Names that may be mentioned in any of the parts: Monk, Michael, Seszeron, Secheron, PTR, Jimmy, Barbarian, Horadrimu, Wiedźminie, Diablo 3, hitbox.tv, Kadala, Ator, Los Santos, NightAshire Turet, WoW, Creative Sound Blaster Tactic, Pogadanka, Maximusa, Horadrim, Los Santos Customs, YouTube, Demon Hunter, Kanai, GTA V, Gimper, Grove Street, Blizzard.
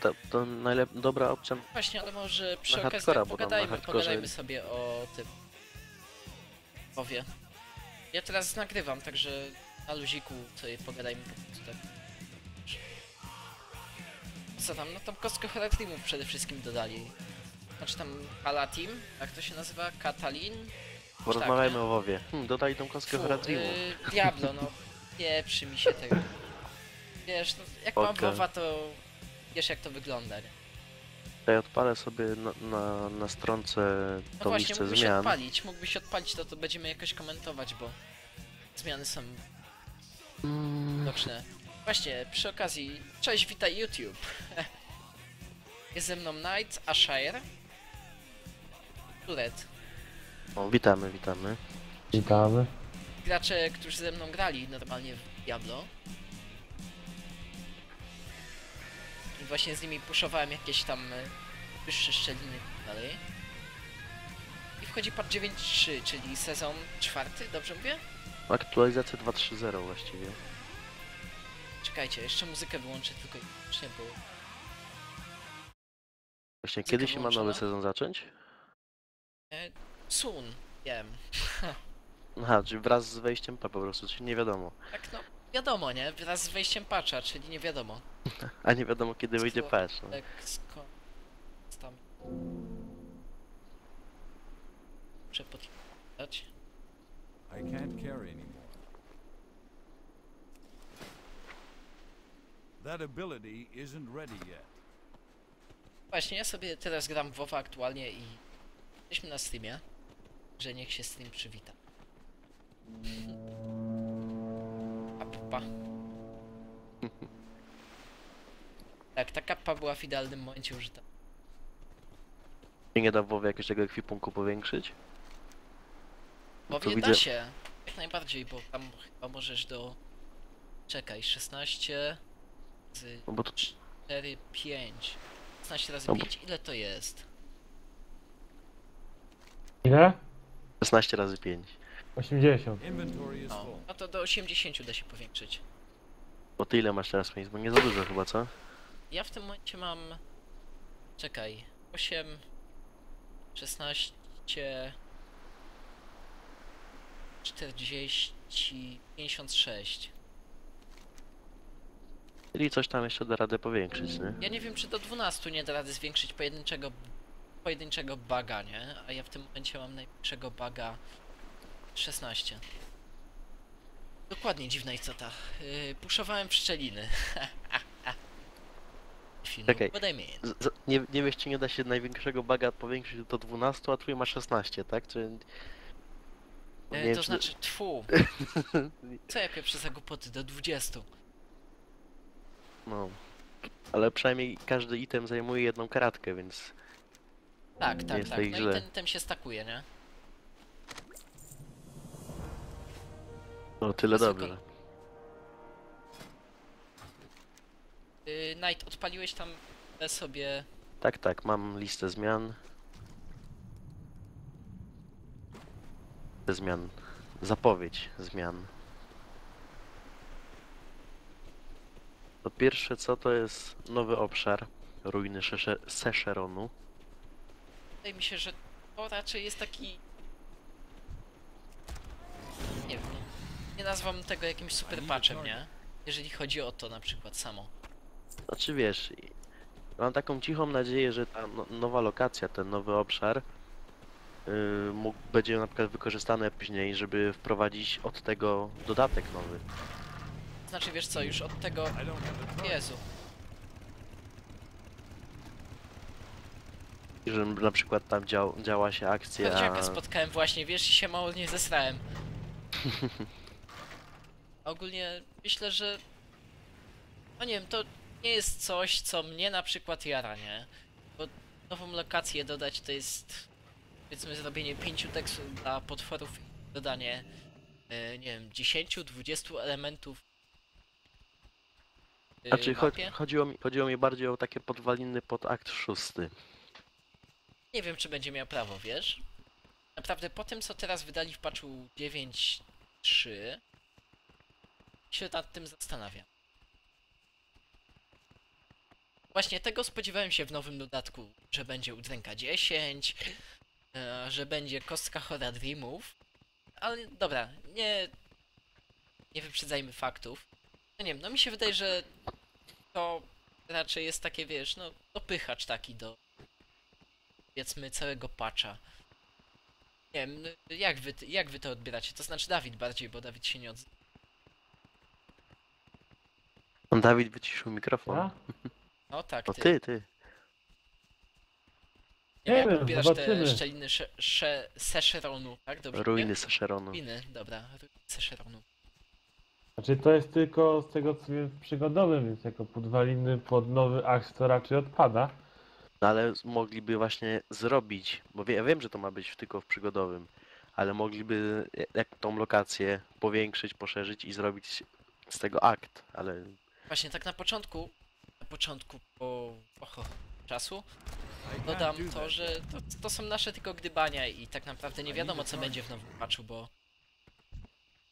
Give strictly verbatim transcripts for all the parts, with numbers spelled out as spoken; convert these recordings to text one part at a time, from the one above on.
To, to najlepsza, dobra opcja. Właśnie, ale może przy okazji pogadajmy, pogadajmy sobie o tym. Powie. Ja teraz nagrywam, także na luziku sobie pogadajmy po prostu tak. Co tam? No tam kostkę Horadrimu przede wszystkim dodali. Znaczy tam Kalatim, jak to się nazywa? Katalin? Porozmawiajmy tak, o WoWie. Hmm, dodali tą kostkę Horadrimu. Yy, Diablo, no pieprzy mi się tego. Wiesz, no, jak okay. Mam WoWa, to wiesz jak to wygląda, nie? Ja odpalę sobie na, na, na stronce tą no właśnie, listę mógłbyś zmian. Odpalić, mógłbyś odpalić, to to będziemy jakoś komentować, bo zmiany są widoczne. Mm. Właśnie, przy okazji, cześć, witaj YouTube. Jest ze mną NightAshire Turet. O, witamy, witamy. Witamy. Gracze, którzy ze mną grali normalnie w Diablo. I właśnie z nimi puszowałem jakieś tam wyższe szczeliny i dalej. I wchodzi patch dziewięć kropka trzy, czyli sezon czwarty, dobrze mówię? Aktualizacja dwa kropka trzy kropka zero właściwie. Czekajcie, jeszcze muzykę wyłączę tylko nie było. Właśnie, muzykę kiedy się wyłączona? Ma nowy sezon zacząć? Soon, wiem. Aha, czyli wraz z wejściem patcha po prostu, czyli nie wiadomo. Tak no, wiadomo, nie? Wraz z wejściem patcha, czyli nie wiadomo. A nie wiadomo kiedy wyjdzie patch, no. Tam. Muszę podjechać. I can't carry anymore. That ability isn't ready yet. Właśnie, ja sobie teraz gram w WoWa aktualnie i jesteśmy na streamie, że niech się stream przywita. A pupa. Tak, ta kappa była w idealnym momencie użyta. I nie da w WoWie jakoś tego ekwipunku powiększyć? Bo nie da się, jak najbardziej, bo tam chyba możesz do... Czekaj, szesnaście... Z no bo to... cztery, pięć... szesnaście razy no bo... pięć, ile to jest? Ile? szesnaście razy pięć. osiemdziesiąt. No, no to do osiemdziesięciu da się powiększyć. Bo ty ile masz teraz miejsc? Bo nie za dużo chyba, co? Ja w tym momencie mam... Czekaj... osiem... szesnaście... czterdzieści... pięćdziesiąt sześć. Czyli coś tam jeszcze da radę powiększyć, nie? Ja nie wiem, czy do dwunastu nie da rady zwiększyć pojedynczego... pojedynczego buga, nie? A ja w tym momencie mam największego buga... szesnaście. Dokładnie dziwna istota. Yy, puszowałem szczeliny. Czekaj, z, nie, nie wiesz czy nie da się największego buga powiększyć do dwunastu, a twój ma szesnaście, tak? Czy... Nie e, wiem, to czy... znaczy, tfu. Co ja pieprzę za głupoty, do dwudziestu. No, ale przynajmniej każdy item zajmuje jedną karatkę, więc... Tak, tak, jest tak, no źle. I ten item się stakuje, nie? No tyle dobrze. Tylko... Knight, odpaliłeś tam sobie... Tak, tak, mam listę zmian. Listę zmian. Zapowiedź zmian. To pierwsze co to jest nowy obszar, ruiny Seszeronu. Wydaje mi się, że to raczej jest taki... Nie wiem, nie nazwam tego jakimś super patchem, nie? Jeżeli chodzi o to na przykład samo. Znaczy wiesz, mam taką cichą nadzieję, że ta nowa lokacja, ten nowy obszar yy, mógł, będzie na przykład wykorzystany później, żeby wprowadzić od tego dodatek nowy. Znaczy wiesz co, już od tego... Jezu. I że na przykład tam dział, działa się akcja... Chodziaka spotkałem właśnie, wiesz, i się mało nie zesrałem. Ogólnie myślę, że... No nie wiem, to... Nie jest coś, co mnie na przykład jara, nie? Bo nową lokację dodać to jest, powiedzmy, zrobienie pięciu tekstów dla potworów i dodanie, yy, nie wiem, dziesięciu, dwudziestu elementów. Yy, znaczy, cho- chodziło mi, chodziło mi bardziej o takie podwaliny pod akt szósty. Nie wiem, czy będzie miał prawo, wiesz? Naprawdę, po tym, co teraz wydali w patchu dziewięć kropka trzy, się nad tym zastanawiam. Właśnie tego spodziewałem się w nowym dodatku, że będzie udręka dziesięć, że będzie kostka Horadrimów, ale dobra, nie, nie wyprzedzajmy faktów. No nie wiem, no mi się wydaje, że to raczej jest takie, wiesz, no dopychacz taki do, powiedzmy, całego patcha. Nie wiem, jak wy, jak wy to odbieracie? To znaczy Dawid bardziej, bo Dawid się nie odzywa. Dawid wyciszył mikrofon. Ja? No tak, ty. No ty, ty. Nie, nie jak wiem, odbierasz zobaczymy. Te szczeliny Secheronu, tak? Dobrze, ruiny Secheronu. Ruiny, dobra, ruiny Secheronu. Znaczy to jest tylko z tego co jest przygodowym, więc jako podwaliny pod nowy akt to raczej odpada. No ale mogliby właśnie zrobić, bo ja wiem, że to ma być tylko w przygodowym, ale mogliby tą lokację powiększyć, poszerzyć i zrobić z tego akt, ale... Właśnie tak na początku, na początku po oho, czasu, dodam to, że to, to są nasze tylko gdybania i tak naprawdę nie wiadomo co będzie w nowym patchu, bo...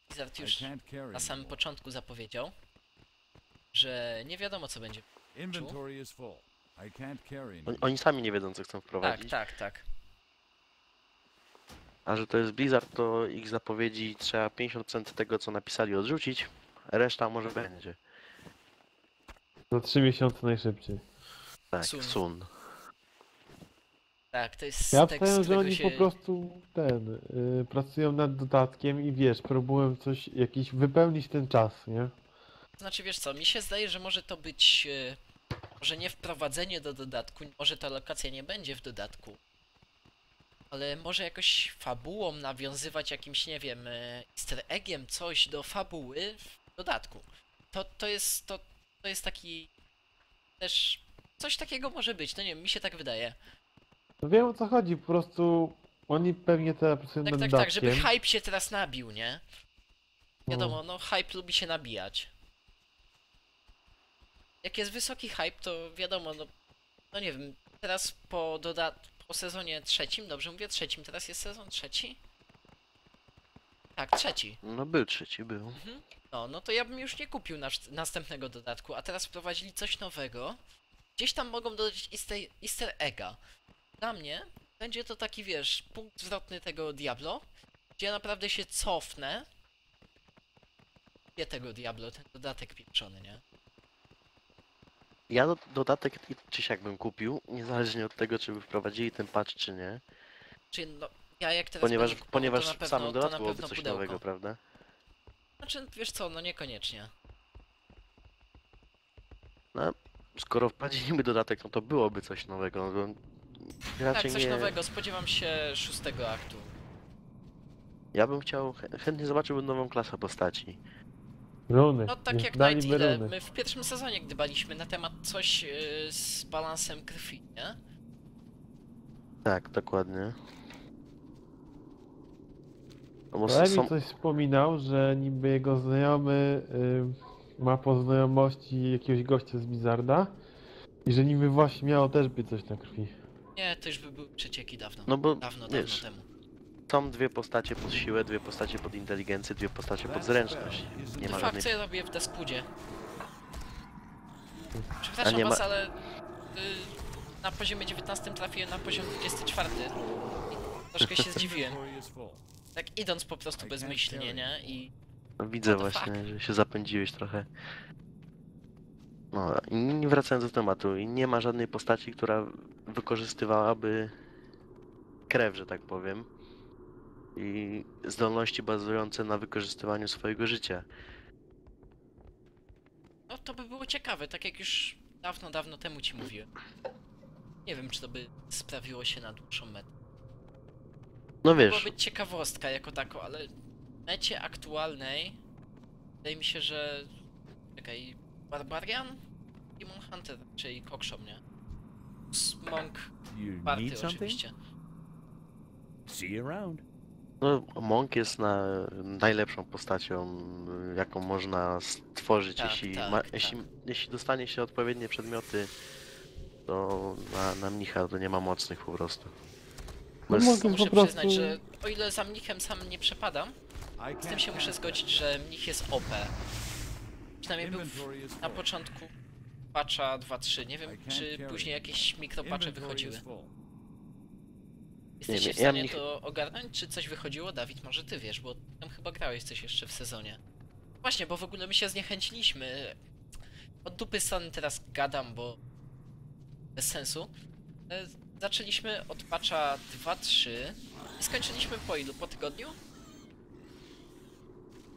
Blizzard już na samym początku zapowiedział, że nie wiadomo co będzie. Oni, oni sami nie wiedzą co chcą wprowadzić. Tak, tak, tak. A że to jest Blizzard, to ich zapowiedzi trzeba pięćdziesiąt procent tego co napisali odrzucić, reszta może będzie. Za trzy miesiące najszybciej. Tak, sun. sun. Tak, to jest ja tekst, powiem, że oni się... po prostu ten, yy, pracują nad dodatkiem i wiesz, próbują coś, jakiś wypełnić ten czas, nie? Znaczy wiesz co, mi się zdaje, że może to być, yy, może nie wprowadzenie do dodatku, może ta lokacja nie będzie w dodatku, ale może jakoś fabułą nawiązywać jakimś, nie wiem, yy, easter eggiem coś do fabuły w dodatku. To, to jest, to, to jest taki, też coś takiego może być, no nie wiem, mi się tak wydaje. No wiem o co chodzi, po prostu oni pewnie teraz pracują nad dodatkiem. Tak, tak, żeby hype się teraz nabił, nie? Wiadomo, no hype lubi się nabijać. Jak jest wysoki hype, to wiadomo, no... No nie wiem, teraz po dodatku, po sezonie trzecim, dobrze mówię trzecim, teraz jest sezon trzeci? Tak, trzeci. No był trzeci, był. Mhm. No, no to ja bym już nie kupił nas następnego dodatku, a teraz wprowadzili coś nowego. Gdzieś tam mogą dodać easter, easter egga. Dla mnie będzie to taki, wiesz, punkt zwrotny tego Diablo, gdzie ja naprawdę się cofnę. Nie tego Diablo, ten dodatek pieprzony, nie? Ja do, dodatek czyś jakbym kupił, niezależnie od tego, czy by wprowadzili ten patch, czy nie. Czyli no, ja jak teraz... Ponieważ, kupował, ponieważ to na pewno, w samym dodatku byłoby coś pudełko. Nowego, prawda? Znaczy, wiesz co, no niekoniecznie. No, skoro wprowadziliby dodatek, no to byłoby coś nowego. No, tak, coś nie... nowego, spodziewam się szóstego aktu. Ja bym chciał, chętnie zobaczyłbym nową klasę postaci. Runy. No tak jak NightAshire, my w pierwszym sezonie gdybaliśmy na temat coś yy, z balansem krwi, nie? Tak, dokładnie. Kolega są... coś wspominał, że niby jego znajomy yy, ma po znajomości jakiegoś gościa z Blizzarda i że niby właśnie miało też być coś na krwi. Nie, to już by były przecieki dawno, no bo, dawno, wiesz, dawno temu. Są dwie postacie pod siłę, dwie postacie pod inteligencję, dwie postacie pod zręczność. Nie ma żadnej... co ja robię w Despudzie. Przepraszam was, ma... ale y, na poziomie dziewiętnastym trafiłem na poziom dwudziesty czwarty. I troszkę się zdziwiłem. Tak idąc po prostu bezmyślnie, nie? I... No, widzę no właśnie, fuck? Że się zapędziłeś trochę. No i wracając do tematu, i nie ma żadnej postaci, która wykorzystywałaby krew, że tak powiem, i zdolności bazujące na wykorzystywaniu swojego życia. No to by było ciekawe, tak jak już dawno, dawno temu ci mówiłem. Nie wiem, czy to by sprawiło się na dłuższą metę. No wiesz... Mogła być ciekawostka jako tako, ale w mecie aktualnej wydaje mi się, że... Czekaj... Barbarian? Demon Hunter, czyli Kokshom, nie? Monk party oczywiście. See you around. No, Monk jest na najlepszą postacią, jaką można stworzyć, tak, jeśli, tak, ma, tak. Jeśli, jeśli dostanie się odpowiednie przedmioty, to na, na mnicha to nie ma mocnych po prostu. Bez... No, muszę po prostu... przyznać, że o ile za mnichem sam nie przepadam, z tym się muszę zgodzić, że mnich jest O P. Przynajmniej był w, na początku patcha dwa kropka trzy. Nie wiem, czy później jakieś mikropacze wychodziły. Jesteś w stanie to ogarnąć, czy coś wychodziło? Dawid, może ty wiesz, bo tam chyba grałeś coś jeszcze w sezonie. Właśnie, bo w ogóle my się zniechęciliśmy. Od dupy San teraz gadam, bo bez sensu. Zaczęliśmy od patcha dwa kropka trzy i skończyliśmy po ilu? Po tygodniu?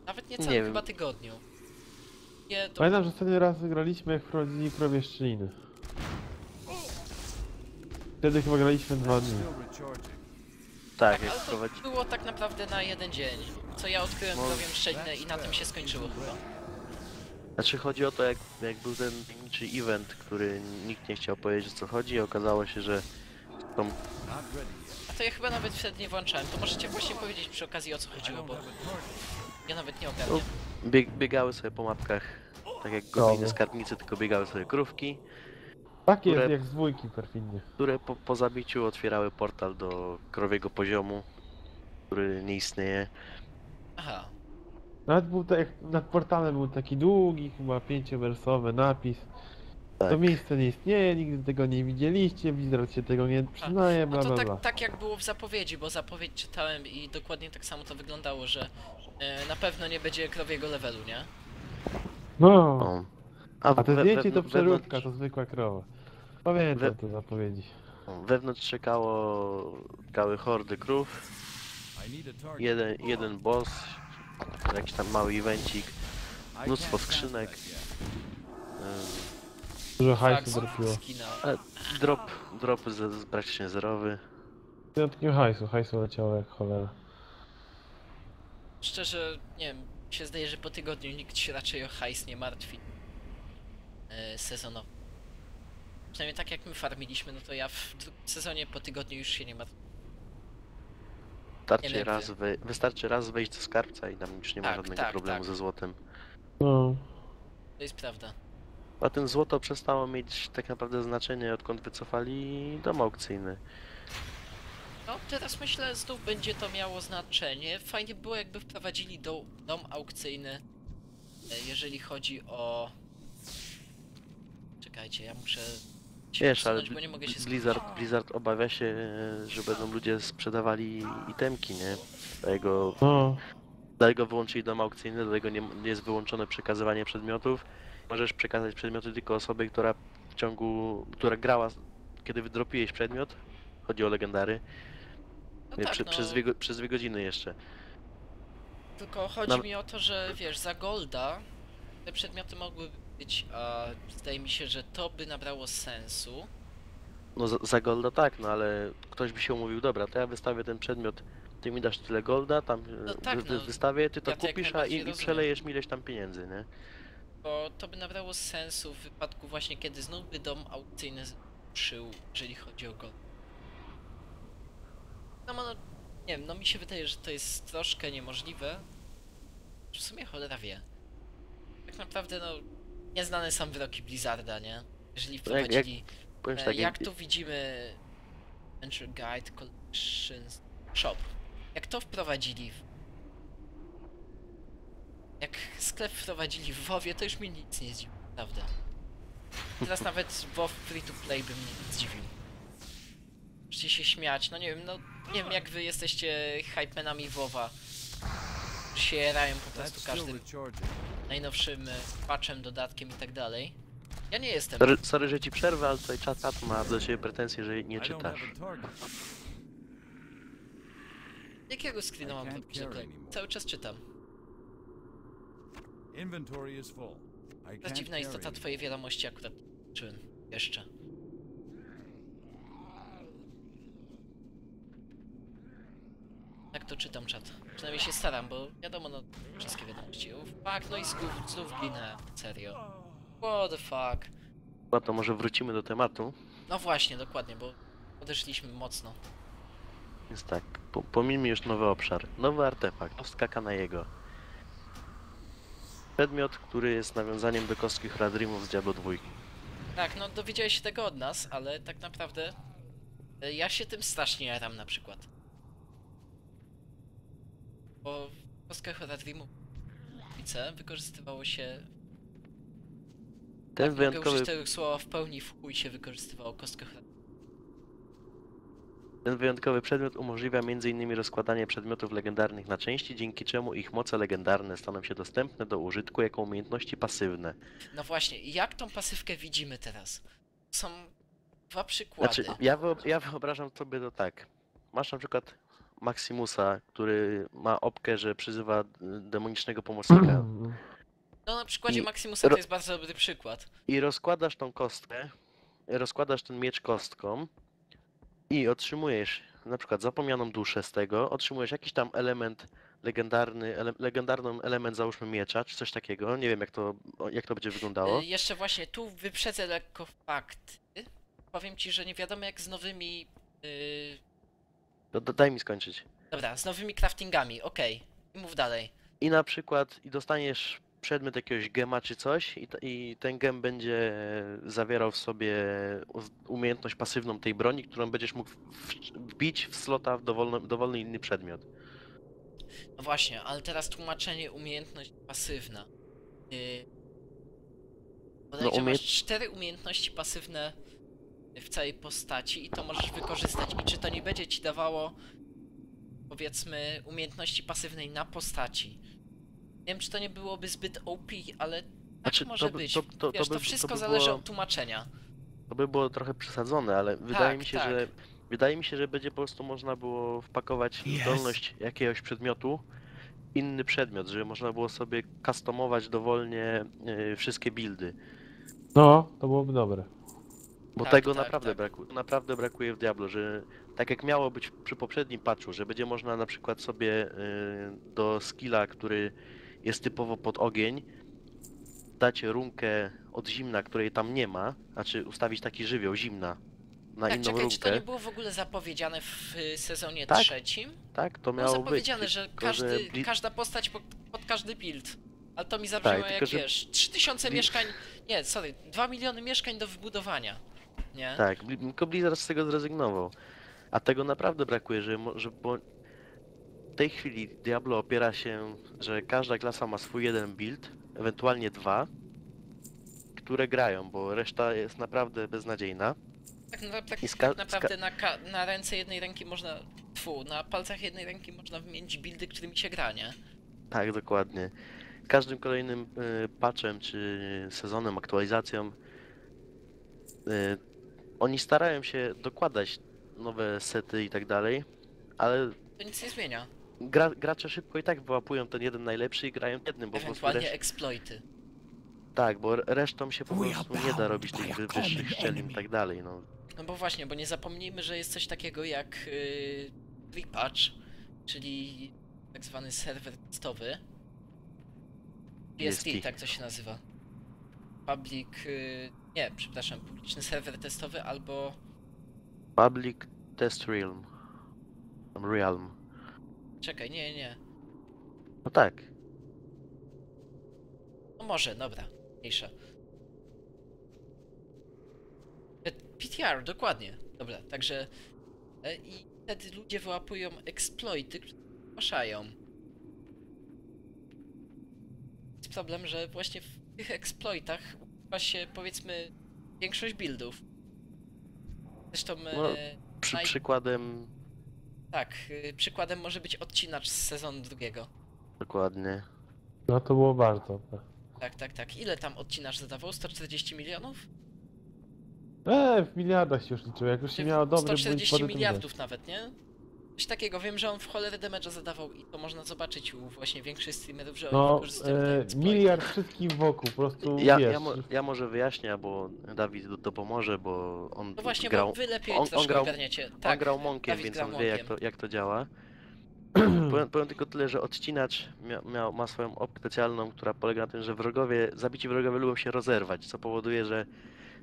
Nawet nie całym chyba tygodniu. Nie, to... Pamiętam, że ostatni raz graliśmy, jak wprowadzili krowieszczyniny. Wtedy chyba graliśmy dwa dni. Tak, tak, ale to było tak naprawdę na jeden dzień. Co ja odkryłem krowieszczyniny i na tym się skończyło chyba. Znaczy chodzi o to, jak, jak był ten tajemniczy event, który nikt nie chciał powiedzieć, o co chodzi i okazało się, że to... A to ja chyba nawet wtedy nie włączałem, to możecie właśnie powiedzieć przy okazji, o co chodziło, bo ja nawet nie ogarniam. Bieg, biegały sobie po mapkach, tak jak godzinne skarbnicy, tylko biegały sobie krówki. Tak jest, które, jak z dwójki perfidnie. Które po, po zabiciu otwierały portal do krowiego poziomu, który nie istnieje. Aha. Nawet był tak, nad portalem był taki długi, chyba pięciowersowy napis. Tak. To miejsce nie istnieje, nigdy tego nie widzieliście, Blizzard się tego nie przyznaje, bla, bla, bla. No to tak, tak jak było w zapowiedzi, bo zapowiedź czytałem i dokładnie tak samo to wyglądało, że yy, na pewno nie będzie krowiego levelu, nie? No. no. A, A to we, zdjęcie we, to przeróbka, wewnątrz... to zwykła krowa. Pamiętam we... te zapowiedzi. Wewnątrz czekało całe hordy krów, jeden, jeden boss, jakiś tam mały evencik, mnóstwo skrzynek. Dużo hajsu dropiło. Drop, drop z, z praktycznie zerowy. Wyjątkiem hajsu, hajsu leciało jak cholera. Szczerze, nie wiem, się zdaje, że po tygodniu nikt się raczej o hajs nie martwi. Yy, sezonowo. Przynajmniej tak jak my farmiliśmy, no to ja w sezonie po tygodniu już się nie martwię. Wystarczy raz, wy... Wystarczy raz wejść do skarbca i tam już nie ma tak, żadnego tak, problemu tak. ze złotem. No. To jest prawda. A ten złoto przestało mieć tak naprawdę znaczenie, odkąd wycofali dom aukcyjny. No teraz myślę, znów będzie to miało znaczenie. Fajnie było, jakby wprowadzili do... dom aukcyjny, jeżeli chodzi o... Czekajcie, ja muszę... Wiesz, ale bo nie mogę się Blizzard, Blizzard obawia się, że będą ludzie sprzedawali itemki, nie? Dlatego, no. dlatego wyłączyli dom aukcyjny, dlatego nie, nie jest wyłączone przekazywanie przedmiotów. Możesz przekazać przedmioty tylko osobie, która w ciągu... która grała, kiedy wydropiłeś przedmiot. Chodzi o legendary. No tak, Prze, no. przez, dwie, przez dwie godziny jeszcze. Tylko chodzi no. mi o to, że wiesz, za golda te przedmioty mogły... A wydaje mi się, że to by nabrało sensu. No za, za golda tak, no ale ktoś by się umówił, dobra, to ja wystawię ten przedmiot, ty mi dasz tyle golda, tam no tak, wy, no, wystawię, ty to ja kupisz, a i, i przelejesz mi ileś tam pieniędzy, nie? Bo to by nabrało sensu w wypadku właśnie, kiedy znów by dom aukcyjny zruszył, jeżeli chodzi o gold. No, no, nie wiem, no mi się wydaje, że to jest troszkę niemożliwe. W sumie cholera wie. Tak naprawdę, no... Nieznane są wyroki Blizzarda, nie? Jeżeli wprowadzili... Jak, jak, tak, jak to widzimy... Adventure Guide Collection Shop. Jak to wprowadzili... W... Jak sklep wprowadzili w WoWie, to już mnie nic nie zdziwi, prawda? Teraz nawet WoW Free to Play by mnie zdziwił. Możecie się śmiać, no nie wiem, no... Nie wiem jak wy jesteście hypemenami WoWa. Się jerają po prostu każdym... najnowszym patchem, dodatkiem i tak dalej. Ja nie jestem. Sorry, sorry że ci przerwę, ale tutaj czat ma do siebie pretensje, że nie czytasz. Jakiego screena mam do play? Cały czas czytam. Ta dziwna istota twojej wiadomości akurat czyłem jeszcze. Tak to czytam czat. Przynajmniej się staram, bo wiadomo, no wszystkie wiadomości. Oh, fuck, no i znów ginę. Serio. What the fuck. No to może wrócimy do tematu. No właśnie, dokładnie, bo odeszliśmy mocno. Więc tak, po, pomijmy już nowy obszar. Nowy artefakt, kostka Kanaiego. Przedmiot, który jest nawiązaniem do kostki Horadrimu z Diablo dwa. Tak, no dowiedziałeś się tego od nas, ale tak naprawdę... Ja się tym strasznie jaram na przykład. Bo w kostkach Horadrimu wykorzystywało się Ten wyjątkowy... tego słowa w pełni w chuj się wykorzystywało kostkę. Ten wyjątkowy przedmiot umożliwia między innymi rozkładanie przedmiotów legendarnych na części, dzięki czemu ich moce legendarne staną się dostępne do użytku jako umiejętności pasywne. No właśnie, jak tą pasywkę widzimy teraz? Są dwa przykłady. Znaczy, ja, wyob ja wyobrażam sobie to tak. Masz na przykład Maximusa, który ma opkę, że przyzywa demonicznego pomocnika. No na przykładzie Maximusa to jest bardzo dobry przykład. I rozkładasz tą kostkę, rozkładasz ten miecz kostką i otrzymujesz na przykład zapomnianą duszę z tego, otrzymujesz jakiś tam element legendarny, ele, legendarną element załóżmy miecza, czy coś takiego, nie wiem jak to, jak to będzie wyglądało. Jeszcze właśnie tu wyprzedzę lekko fakty. Powiem ci, że nie wiadomo jak z nowymi... Yy... Do, do, daj mi skończyć. Dobra, z nowymi craftingami, okej. Okay. Mów dalej. I na przykład i dostaniesz przedmiot jakiegoś gema czy coś i, i ten gem będzie zawierał w sobie umiejętność pasywną tej broni, którą będziesz mógł wbić w slota w dowolny, dowolny inny przedmiot. No właśnie, ale teraz tłumaczenie umiejętność pasywna. Yy... Bodajże no, umie... masz cztery umiejętności pasywne w całej postaci i to możesz wykorzystać. I czy to nie będzie ci dawało, powiedzmy, umiejętności pasywnej na postaci? Nie wiem, czy to nie byłoby zbyt O P, ale tak znaczy, może to, być. To, to, Wiesz, to, by, to wszystko to by było, zależy od tłumaczenia. To by było trochę przesadzone, ale tak, wydaje mi się, tak. że wydaje mi się, że będzie po prostu można było wpakować yes. zdolność jakiegoś przedmiotu, inny przedmiot, żeby można było sobie customować dowolnie yy, wszystkie buildy. No, to byłoby dobre. Bo tak, tego tak, naprawdę, tak. Braku, naprawdę brakuje w Diablo, że tak jak miało być przy poprzednim patchu, że będzie można na przykład sobie y, do skilla, który jest typowo pod ogień, dać runkę od zimna, której tam nie ma, znaczy ustawić taki żywioł zimna na tak, inną czekaj, runkę. Czy to nie było w ogóle zapowiedziane w sezonie tak, trzecim? Tak, to miało było zapowiedziane, być. zapowiedziane, że każdy, że... każda postać pod, pod każdy build. Ale to mi zabrzmiało tak, jak tylko, wiesz, że... trzy tysiące mieszkań, nie, sorry, dwa miliony mieszkań do wybudowania. Nie? Tak, tylko Blizzard z tego zrezygnował. A tego naprawdę brakuje, że, że bo w tej chwili Diablo opiera się, że każda klasa ma swój jeden build, ewentualnie dwa, które grają, bo reszta jest naprawdę beznadziejna. Tak, no, tak, tak naprawdę na, na ręce jednej ręki można, tfu, na palcach jednej ręki można wymienić buildy, którymi się gra, nie? Tak, dokładnie. Każdym kolejnym y, patchem, czy sezonem, aktualizacją y, oni starają się dokładać nowe sety i tak dalej, ale... To nic nie zmienia. Gra, gracze szybko i tak wyłapują ten jeden najlepszy i grają jednym, bo ewentualnie po prostu exploity. Tak, bo resztą się po prostu nie da robić tych wyższych szczelin i tak dalej, no. No bo właśnie, bo nie zapomnijmy, że jest coś takiego jak yy, repatch, czyli tak zwany serwer testowy. P S T, tak to się nazywa. Public... Yy... Nie, przepraszam, publiczny serwer testowy albo... Public Test Realm. Realm. Czekaj, nie, nie. No tak. No może, dobra, mniejsza. P T R, dokładnie. Dobra, także... I wtedy ludzie wyłapują exploity, które zgłaszają. Jest problem, że właśnie w tych exploitach się, powiedzmy, większość buildów. Zresztą... No, e, przy, naj... Przykładem... Tak, e, przykładem może być odcinacz z sezonu drugiego. Dokładnie. No to było warto. Tak, tak, tak. Ile tam odcinacz zadawał? sto czterdzieści milionów? Eee, w miliardach się już liczyło, jak już się miało dobry... sto czterdzieści miliardów nawet, nie? Coś takiego, wiem, że on w cholerę damage'a zadawał i to można zobaczyć u właśnie większych streamerów, że no, on wykorzystują e, miliard wszystkich wokół, po prostu ja, wiesz. Ja, mo ja może wyjaśnię, bo Dawid to, to pomoże, bo on no właśnie, grał... Wy lepiej on, on grał, tak, on grał Monkiem, Dawid więc grał on wie jak to, jak to działa. powiem, powiem tylko tyle, że odcinacz mia miał, ma swoją opcję specjalną, która polega na tym, że wrogowie, zabici wrogowie lubią się rozerwać, co powoduje, że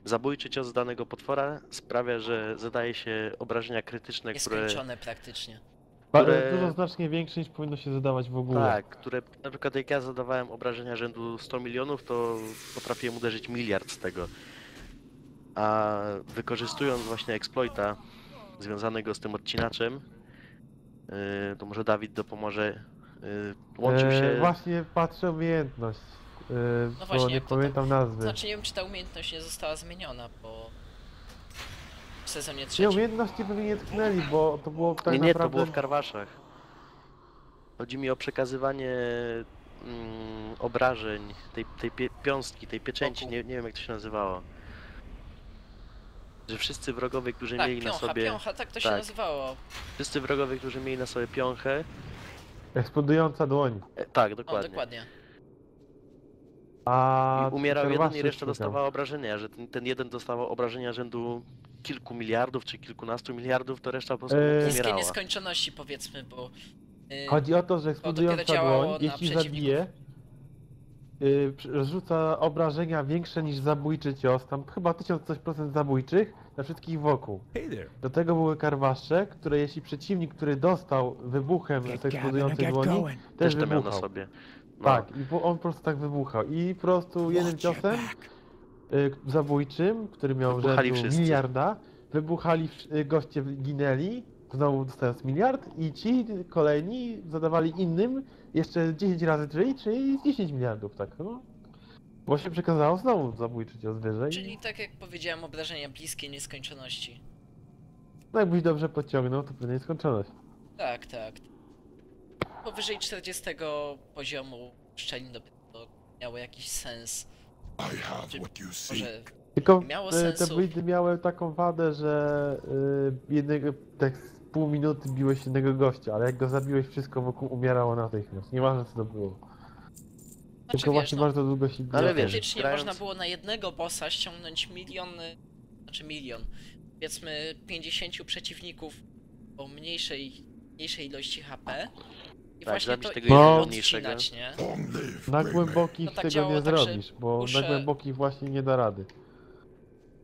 zabójczy cios danego potwora sprawia, że zadaje się obrażenia krytyczne, które... Nieskończone praktycznie. Które... Dużo znacznie większe niż powinno się zadawać w ogóle. Tak, które na przykład jak ja zadawałem obrażenia rzędu stu milionów, to potrafiłem uderzyć miliard z tego. A wykorzystując właśnie exploita związanego z tym odcinaczem, to może Dawid dopomoże, łączył się... Eee, właśnie patrzę umiejętność. Yy, no właśnie, bo nie pamiętam to, nazwy. Znaczy nie wiem, czy ta umiejętność nie została zmieniona, bo w sezonie trzecim. Nie, umiejętności by mnie nie tknęli, bo to było tak nie, naprawdę... Nie, to było w Karwaszach. Chodzi mi o przekazywanie mm, obrażeń, tej, tej pie piąstki, tej pieczęci, nie, nie wiem jak to się nazywało. Że wszyscy wrogowie, którzy tak, mieli piącha, na sobie... Piącha, tak to się tak. nazywało. Wszyscy wrogowie, którzy mieli na sobie piąchę... Eksplodująca dłoń. E, tak, dokładnie. O, dokładnie. A... I umierał jeden i reszta dostawała obrażenia, że ten, ten jeden dostawał obrażenia rzędu kilku miliardów czy kilkunastu miliardów, to reszta po prostu e... umierała. Nieskończoności powiedzmy, bo... Yy, Chodzi o to, że eksplodująca dłoń, jeśli zabije, yy, rzuca obrażenia większe niż zabójczy cios, tam chyba tysiąc coś procent zabójczych na wszystkich wokół. Do tego były karwasze, które jeśli przeciwnik, który dostał wybuchem z eksplodującej dłoni, też, też wybuchał. Na sobie. No. Tak, i on po prostu tak wybuchał. I po prostu jednym ciosem yy, zabójczym, który miał rzędu miliarda, wybuchali, yy, goście ginęli. Znowu dostając miliard i ci kolejni zadawali innym jeszcze dziesięć razy trzy, czyli dziesięć miliardów, tak no. Bo się przekazało znowu zabójczyć o zwierzę. Czyli tak jak powiedziałem, obrażenia bliskie nieskończoności. No jakbyś dobrze podciągnął, to pewnie nieskończoność. Tak, tak. Powyżej czterdziestego poziomu szczelin dopiero miało jakiś sens. I have what you see. Może... Tylko miało te sensu. Buildy miały taką wadę, że yy, jednego, tak pół minuty biłeś jednego gościa, ale jak go zabiłeś, wszystko wokół umierało natychmiast. Nieważne co to było. Znaczy, tylko wiesz, właśnie no, bardzo długo się biło. Ale wiesz, nie można było na jednego bossa ściągnąć milion, znaczy milion, powiedzmy pięćdziesięciu przeciwników o mniejszej, mniejszej ilości H P. I tak, właśnie to tego no, odcinać, nie? Na głębokich tak tego działało, nie tak, zrobisz, bo muszę... na głębokich właśnie nie da rady.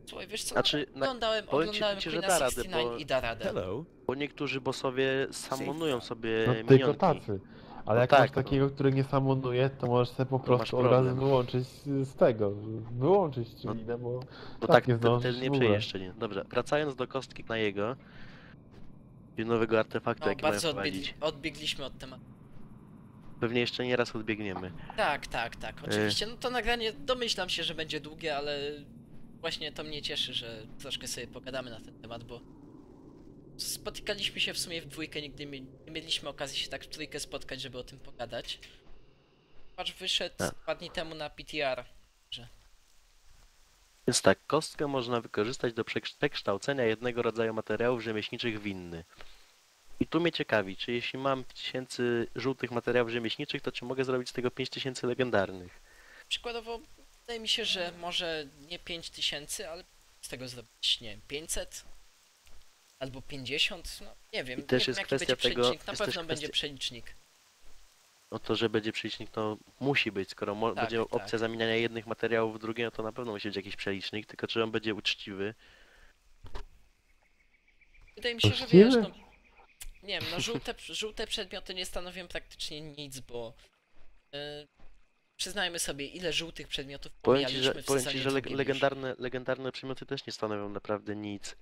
Słuchaj, wiesz co, znaczy, no, oglądałem, oglądałem ci, że da radę, bo, i da radę. Hello. Bo niektórzy bossowie samonują sobie no, minionki. Tylko tacy. Ale no jak tak, masz takiego, który nie samonuje, to możesz sobie po prostu od razu wyłączyć z tego. Wyłączyć szczelinę, no, bo no tak, nie zdążysz. Ten, ten nie przejesz szczeliny. Dobrze, wracając do kostki na jego i nowego artefaktu, no, jaki bardzo odbiegli, odbiegliśmy od tematu. Pewnie jeszcze nie raz odbiegniemy. Tak, tak, tak, oczywiście. No to nagranie, domyślam się, że będzie długie, ale... Właśnie to mnie cieszy, że troszkę sobie pogadamy na ten temat, bo spotykaliśmy się w sumie w dwójkę, nigdy nie mieliśmy okazji się tak w trójkę spotkać, żeby o tym pogadać. Patrz, wyszedł tak. dwa dni temu na P T R. Że... Więc tak, kostkę można wykorzystać do przekształcenia jednego rodzaju materiałów rzemieślniczych w inny. I tu mnie ciekawi, czy jeśli mam tysięcy żółtych materiałów rzemieślniczych, to czy mogę zrobić z tego pięć tysięcy legendarnych? Przykładowo... Wydaje mi się, że może nie pięć tysięcy, ale z tego zrobić, nie wiem, pięćset albo pięćdziesiąt, no nie wiem. I też nie jest wiem, kwestia jaki będzie tego, przelicznik, na pewno kwestia... będzie przelicznik. No to, że będzie przelicznik, to musi być, skoro tak, będzie tak. opcja zamieniania jednych materiałów w drugie, no to na pewno musi być jakiś przelicznik, tylko czy on będzie uczciwy. Wydaje mi się, uczciwy? że wiesz, no, nie wiem, no żółte, żółte przedmioty nie stanowią praktycznie nic, bo... Yy, przyznajmy sobie, ile żółtych przedmiotów pomijaliśmy w sezonie. Powiem ci, że leg legendarne, legendarne przedmioty też nie stanowią naprawdę nic.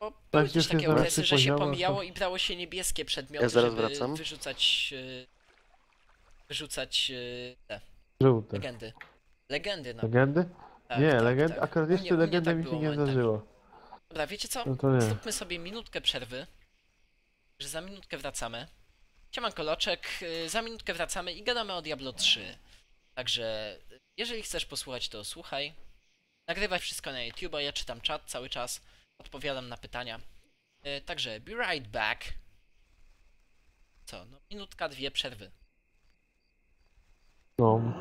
Bo były też takie okresy, że się pomijało i brało się niebieskie przedmioty, ja zaraz żeby wracam. wyrzucać... Wyrzucać... te... Żółte. Legendy. Legendy, no. Legendy? Tak, nie, tak, legendy... Tak. Akurat jeszcze legendy mi się nie zdarzyło. Tak. Dobra, wiecie co? No zróbmy sobie minutkę przerwy. Że za minutkę wracamy. Siemanko Loczek, za minutkę wracamy i gadamy o Diablo trzy. Także jeżeli chcesz posłuchać, to słuchaj. Nagrywaj wszystko na YouTube'a, ja czytam czat cały czas, odpowiadam na pytania. Także be right back. Co, no minutka, dwie przerwy. No.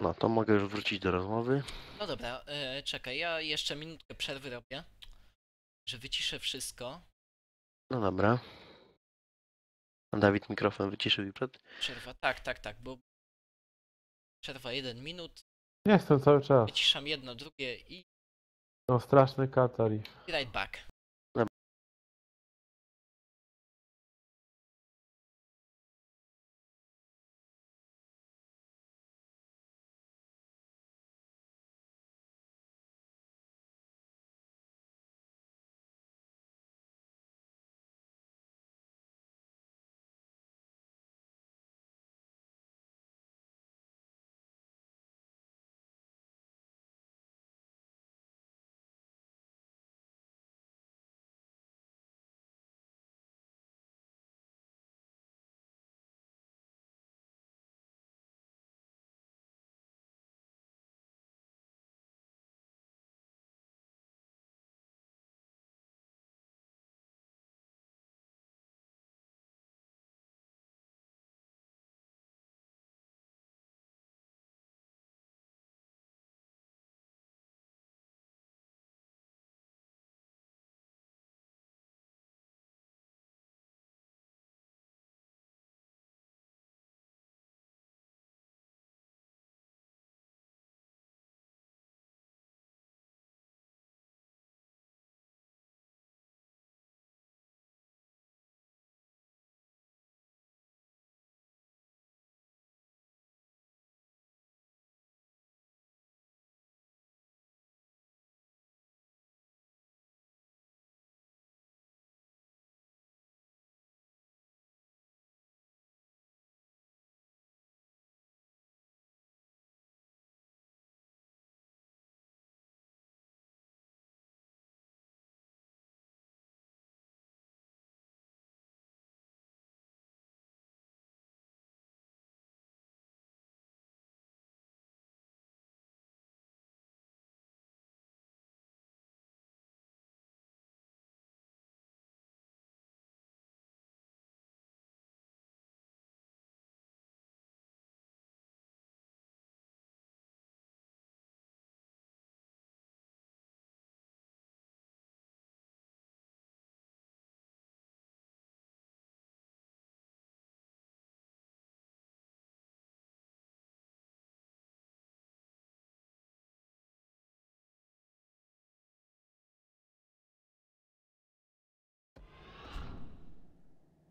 No to mogę już wrócić do rozmowy. No dobra, yy, czekaj, ja jeszcze minutkę przerwy robię, że wyciszę wszystko. No dobra. Pan Dawid mikrofon wyciszył i przed. Przerwa, tak, tak, tak, bo przerwa jeden minut. Jestem cały czas. Wyciszam jedno, drugie i... No straszny katari. Right back.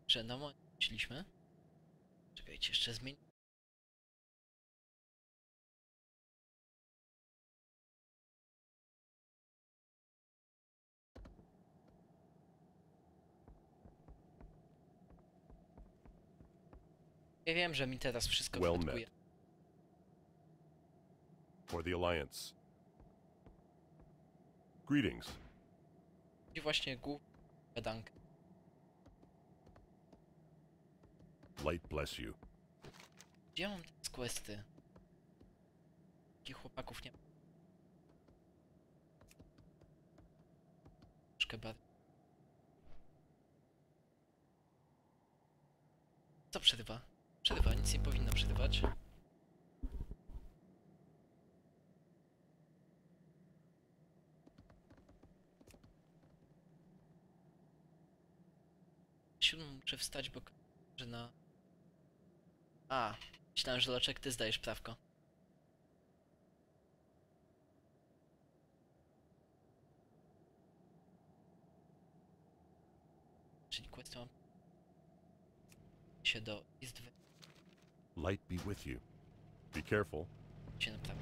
Że na moment szliśmy. Czekajcie, jeszcze zmienię. Ja wiem, że mi teraz wszystko well wypadkuje. For the Alliance. Greetings. I właśnie główny Pogadanka. Light bless you. Gdzie ja mam te questy? Takich chłopaków nie ma. Troszkę bardziej. Co przerywa? Przerywa, nic nie powinno przerywać. Siódmą muszę wstać, bo że na... A, myślałem, że Loczek, ty zdajesz prawko. Czyli kwestią się do izby. Light be with you. Be careful. Się naprawi.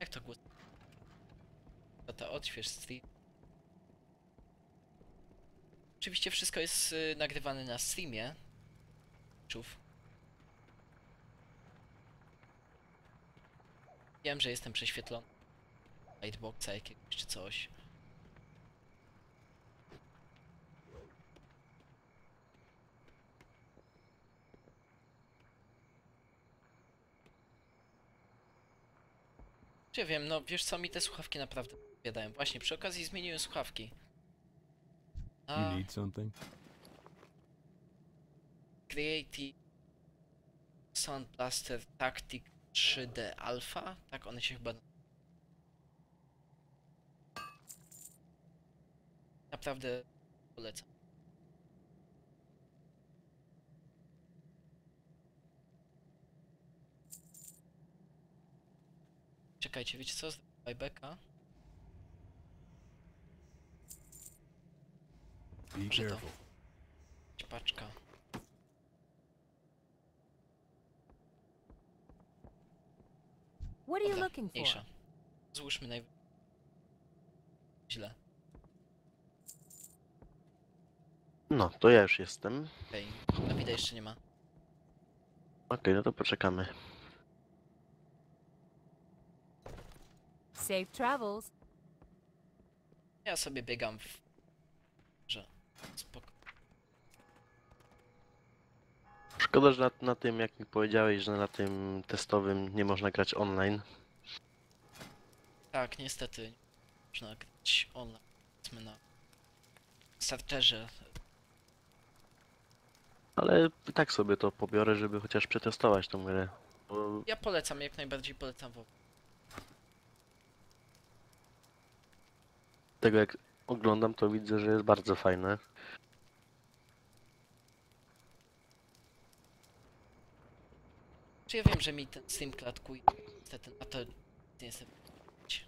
Jak to głos? To ta odśwież stream. Oczywiście wszystko jest y, nagrywane na streamie. Czuf. Wiem, że jestem prześwietlony. Lightboxa jakiegoś czy coś. Ja wiem, no wiesz co, mi te słuchawki naprawdę odpowiadają. Właśnie, przy okazji zmieniłem słuchawki. A... You need something? Creative Sound Blaster Tactic trzy D Alpha? Tak, one się chyba... Naprawdę polecam. Czekajcie, wiecie co? Zrobię buybacka. Muszę to. Paczka. What are you looking for? Złóżmy naj... Źle. No, to ja już jestem. Okej, okay. Dawida jeszcze nie ma. Okej, okay, no to poczekamy. Safe travels. Ja sobie biegam w... Że... Spoko. Szkoda, że na, na tym, jak mi powiedziałeś, że na tym testowym nie można grać online. Tak, niestety nie można grać online. Jesteśmy na starterze. Ale i tak sobie to pobiorę, żeby chociaż przetestować tą grę. Bo... Ja polecam, jak najbardziej polecam WoW. Tego jak oglądam, to widzę, że jest bardzo fajne. Czy ja wiem, że mi ten stream klatkuje, niestety, a to nie jestem.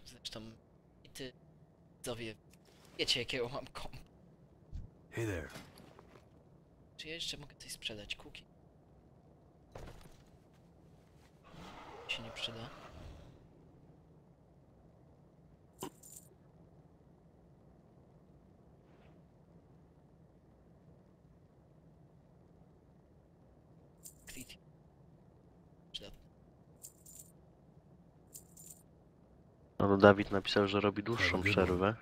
Zresztą i ty widzowie wiecie, jakiego mam komp. Hey there. Czy ja jeszcze mogę coś sprzedać? Kuki? Się nie przyda. No, Dawid napisał, że robi dłuższą przerwę.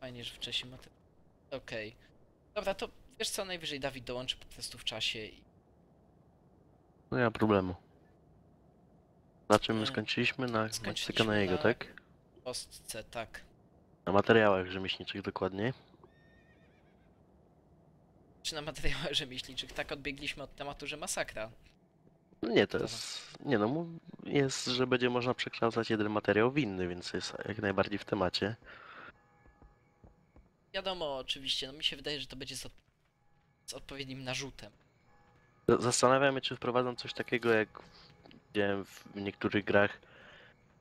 Fajnie, że wcześniej ma te... Okej. Okay. Dobra, to wiesz co, najwyżej Dawid dołączy po prostu w czasie i... No nie ma problemu. Na czym my skończyliśmy? Na Macieka na jego, na... tak? Postce, tak. Na materiałach rzemieślniczych dokładnie. Czy na materiałach rzemieślniczych? Tak odbiegliśmy od tematu, że masakra. Nie, to jest... Nie no, jest, że będzie można przekształcać jeden materiał w inny, więc jest jak najbardziej w temacie. Wiadomo, oczywiście. No mi się wydaje, że to będzie z, od, z odpowiednim narzutem. Zastanawiam się, czy wprowadzą coś takiego, jak wiem, w niektórych grach,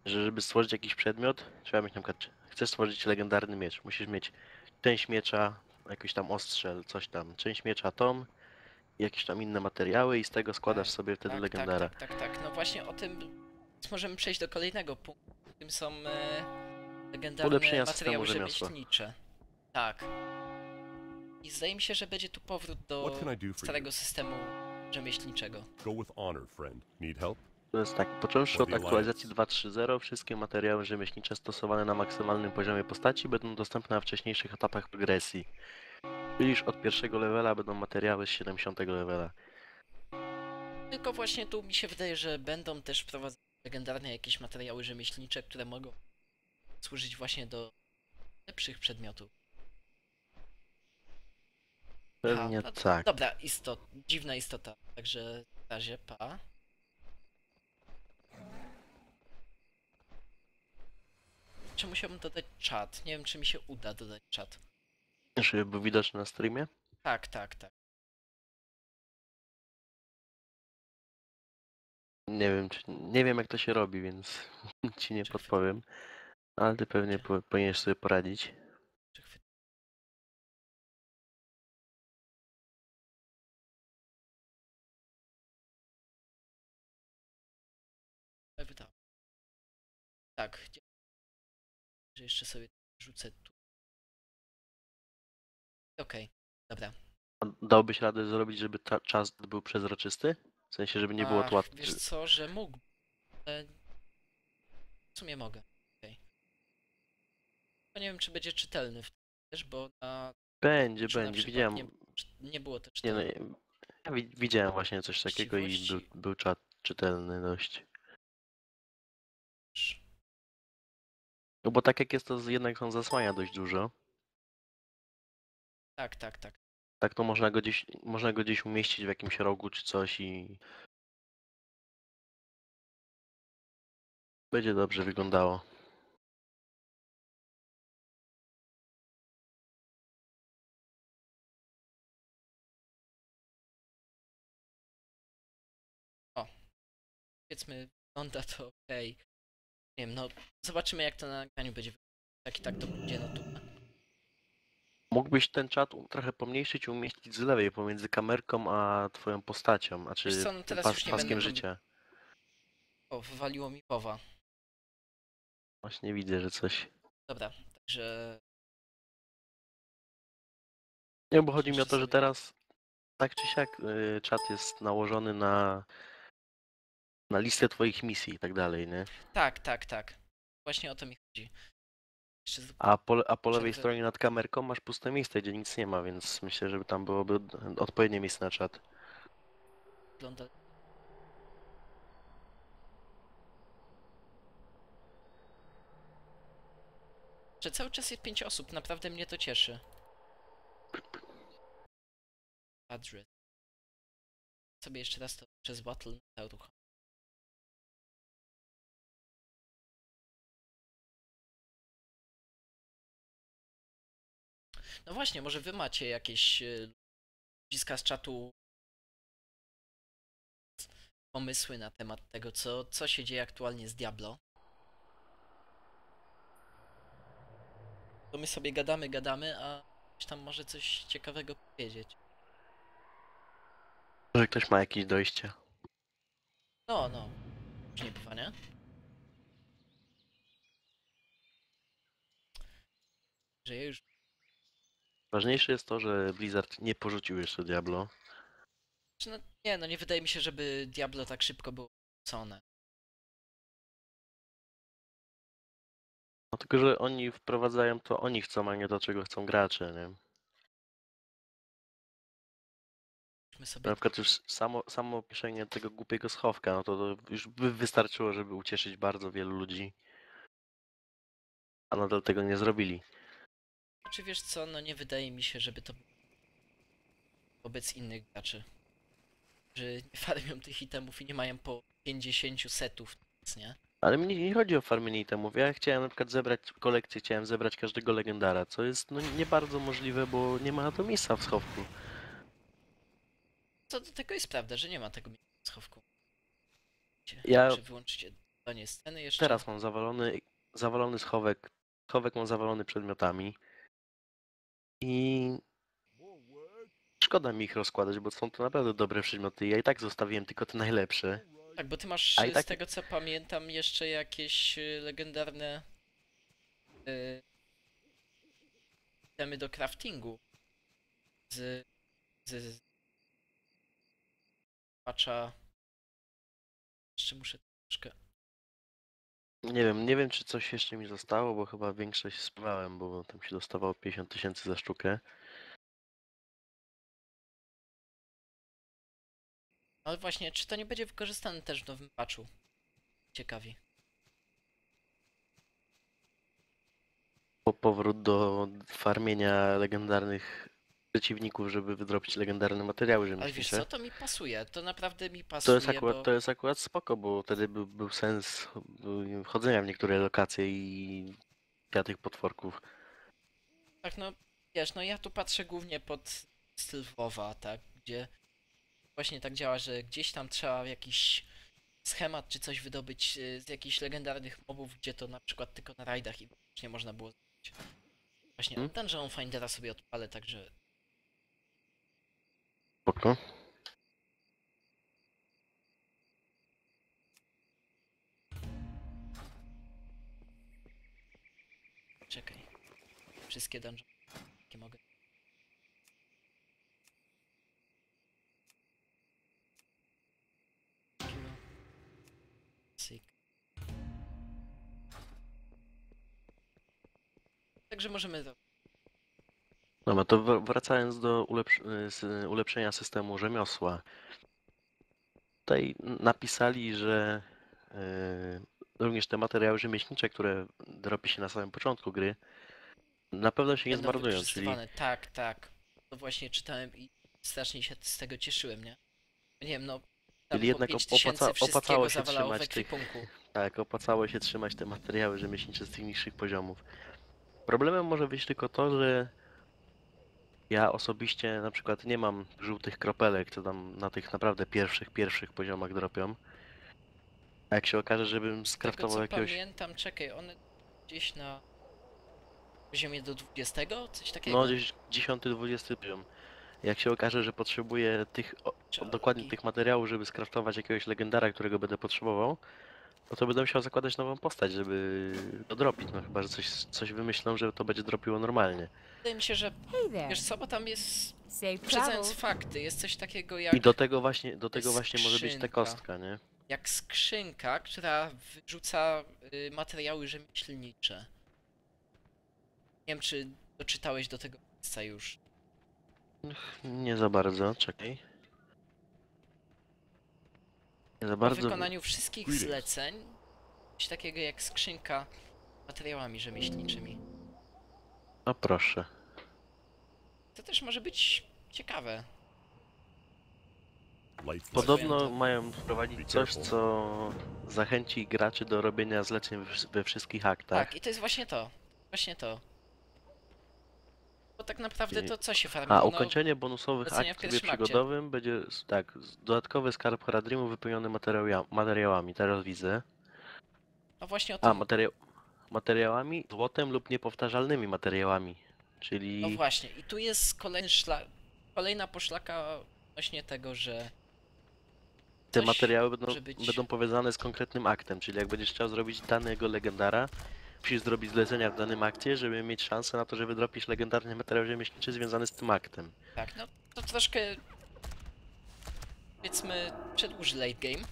że żeby stworzyć jakiś przedmiot, trzeba mieć na przykład, chcesz stworzyć legendarny miecz, musisz mieć część miecza, jakiś tam ostrzel, coś tam, część miecza tom, jakieś tam inne materiały i z tego składasz tak, sobie wtedy tak, legendara. Tak, tak, tak, tak, no właśnie o tym możemy przejść do kolejnego punktu, w tym są e, legendarne materiały rzemieślnicze. Tak. I zdaje mi się, że będzie tu powrót do starego systemu rzemieślniczego. To jest tak, począwszy od aktualizacji dwa kropka trzy zero, wszystkie materiały rzemieślnicze stosowane na maksymalnym poziomie postaci będą dostępne na wcześniejszych etapach progresji. Czyli już od pierwszego levela będą materiały z siedemdziesiątego levela. Tylko właśnie tu mi się wydaje, że będą też wprowadzone legendarne jakieś materiały rzemieślnicze, które mogą służyć właśnie do lepszych przedmiotów. Pewnie pa, tak. Dobra, istot, dziwna istota, także w razie pa. Czy musiałbym dodać czat? Nie wiem, czy mi się uda dodać czat. Czy był widoczny na streamie? Tak, tak, tak. Nie wiem, czy, nie wiem jak to się robi, więc ci nie podpowiem. Ale ty pewnie po, powinieneś sobie poradzić. Tak, że jeszcze sobie rzucę tu. Okej, okay, dobra. Dałbyś radę zrobić, żeby ta czas był przezroczysty? W sensie, żeby nie było tła. Wiesz co, że mógł. W sumie mogę. Okay. No nie wiem, czy będzie czytelny w tym też, bo na... Będzie, będzie, na widziałem. Nie, nie było to czytelne. Nie, no, ja widziałem właśnie coś takiego i był, był czat czytelny dość. No bo tak jak jest, to jednak są zasłania dość dużo. Tak, tak, tak. Tak to można go gdzieś, można go gdzieś umieścić w jakimś rogu czy coś i... Będzie dobrze wyglądało. O. Powiedzmy, wygląda to okej. Okay. Nie wiem, no zobaczymy jak to na nagraniu będzie wyglądać, tak i tak to będzie na tubę. Mógłbyś ten czat trochę pomniejszyć i umieścić z lewej pomiędzy kamerką a twoją postacią, a czy co, no teraz pas, już nie paskiem będę... życia. O, wywaliło mi powa. Właśnie widzę, że coś. Dobra, także... Nie, bo chodzi mi o to, że teraz tak czy siak yy, czat jest nałożony na... na listę twoich misji i tak dalej, nie? Tak, tak, tak. Właśnie o to mi chodzi. Z... A, po, a po lewej stronie nad kamerką masz puste miejsce, gdzie nic nie ma, więc myślę, żeby tam byłoby odpowiednie miejsce na czat. Wygląda... Że cały czas jest pięć osób, naprawdę mnie to cieszy. Adres. Sobie jeszcze raz to przez Battle urucham. No właśnie, może wy macie jakieś ludziska z czatu pomysły na temat tego, co, co się dzieje aktualnie z Diablo. To my sobie gadamy, gadamy, a ktoś tam może coś ciekawego powiedzieć. Może ktoś ma jakieś dojście. No, no. Już nie bywa, nie? Że ja już... Ważniejsze jest to, że Blizzard nie porzucił jeszcze Diablo. No, nie, no nie wydaje mi się, żeby Diablo tak szybko było porzucone. No tylko, że oni wprowadzają to oni chcą, a nie to, czego chcą gracze, nie? Sobie... Na przykład już samo, samo opieszenie tego głupiego schowka, no to, to już by wystarczyło, żeby ucieszyć bardzo wielu ludzi. A nadal tego nie zrobili. Czy wiesz co, no nie wydaje mi się, żeby to było wobec innych graczy, że nie farmią tych itemów i nie mają po pięćdziesięciu setów, nic, nie? Ale mnie nie chodzi o farmienie itemów, ja chciałem na przykład zebrać kolekcję, chciałem zebrać każdego legendara, co jest no nie bardzo możliwe, bo nie ma na to miejsca w schowku. Co do tego jest prawda, że nie ma tego miejsca w schowku. Ja... Czy wyłączycie dodanie sceny jeszcze? Teraz mam zawalony, zawalony schowek, schowek mam zawalony przedmiotami. I szkoda mi ich rozkładać, bo są to naprawdę dobre przedmioty. Ja i tak zostawiłem tylko te najlepsze. Tak, bo ty masz z tak... tego co pamiętam jeszcze jakieś legendarne yy, temy do craftingu z, z, z... patcha. Jeszcze muszę troszkę... Nie wiem, nie wiem czy coś jeszcze mi zostało, bo chyba większość spałem, bo tam się dostawało pięćdziesiąt tysięcy za sztukę. Ale właśnie, czy to nie będzie wykorzystane też w nowym patchu? Ciekawi. Po powrót do farmienia legendarnych przeciwników, żeby wydrobić legendarne materiały, że mi się. Ale wiesz co, to mi pasuje, to naprawdę mi pasuje. To jest akurat, bo... to jest akurat spoko, bo wtedy był, był sens chodzenia w niektóre lokacje i tych potworków. Tak no, wiesz, no ja tu patrzę głównie pod styl WoWa, tak, gdzie właśnie tak działa, że gdzieś tam trzeba jakiś schemat czy coś wydobyć z jakichś legendarnych mobów, gdzie to na przykład tylko na rajdach i właśnie można było zrobić. Właśnie hmm? Dungeon Findera sobie odpalę, także... Spoko. Czekaj. Wszystkie dungeon... jakie mogę... Także możemy to. Dobra, to wracając do ulepsz ulepszenia systemu rzemiosła. Tutaj napisali, że yy, również te materiały rzemieślnicze, które robi się na samym początku gry, na pewno się nie zmarnują, czyli... Tak, tak. To właśnie czytałem i strasznie się z tego cieszyłem, nie? Nie wiem, no... Czyli jednak opłaca opłacało się trzymać tych... Tak, opłacało się trzymać te materiały rzemieślnicze z tych niższych poziomów. Problemem może być tylko to, że ja osobiście na przykład nie mam żółtych kropelek, co tam na tych naprawdę pierwszych, pierwszych poziomach dropią. A jak się okaże, żebym skraftował tego, co jakiegoś... pamiętam, czekaj, one gdzieś na poziomie do dwudziestego? Coś takiego? No gdzieś dziesiąty, dwudziesty poziom. Jak się okaże, że potrzebuję tych, o, dokładnie tych materiałów, żeby skraftować jakiegoś legendara, którego będę potrzebował, no to będę musiał zakładać nową postać, żeby to dropić, no chyba, że coś, coś wymyślą, że to będzie dropiło normalnie. Wydaje mi się, że wiesz co, bo tam jest, uprzedzając fakty, jest coś takiego jak... I do tego właśnie, do tego właśnie może być ta kostka, nie? Jak skrzynka, która wyrzuca y, materiały rzemieślnicze. Nie wiem, czy doczytałeś do tego miejsca już. Nie za bardzo, czekaj. Po bardzo... wykonaniu wszystkich zleceń, coś takiego jak skrzynka materiałami rzemieślniczymi. O proszę. To też może być ciekawe. Podobno mają wprowadzić coś, co zachęci graczy do robienia zleceń we wszystkich aktach. Tak, i to jest właśnie to. Właśnie to. Bo tak naprawdę to co się farmi? A ukończenie no, bonusowych akt w przygodowym akcie. Będzie tak, dodatkowy skarb Horadrimu wypełniony materiałami, materiałami, teraz widzę. A właśnie o tym... A, materia materiałami, złotem lub niepowtarzalnymi materiałami, czyli... No właśnie, i tu jest kolejny szla... kolejna poszlaka właśnie tego, że... Te materiały będą, być... będą powiązane z konkretnym aktem, czyli jak będziesz chciał zrobić danego legendara, musisz zrobić zlecenia w danym akcie, żeby mieć szansę na to, że wydropisz legendarny materiał rzemieślniczy związany z tym aktem. Tak, no to troszkę... powiedzmy, przedłuży late game.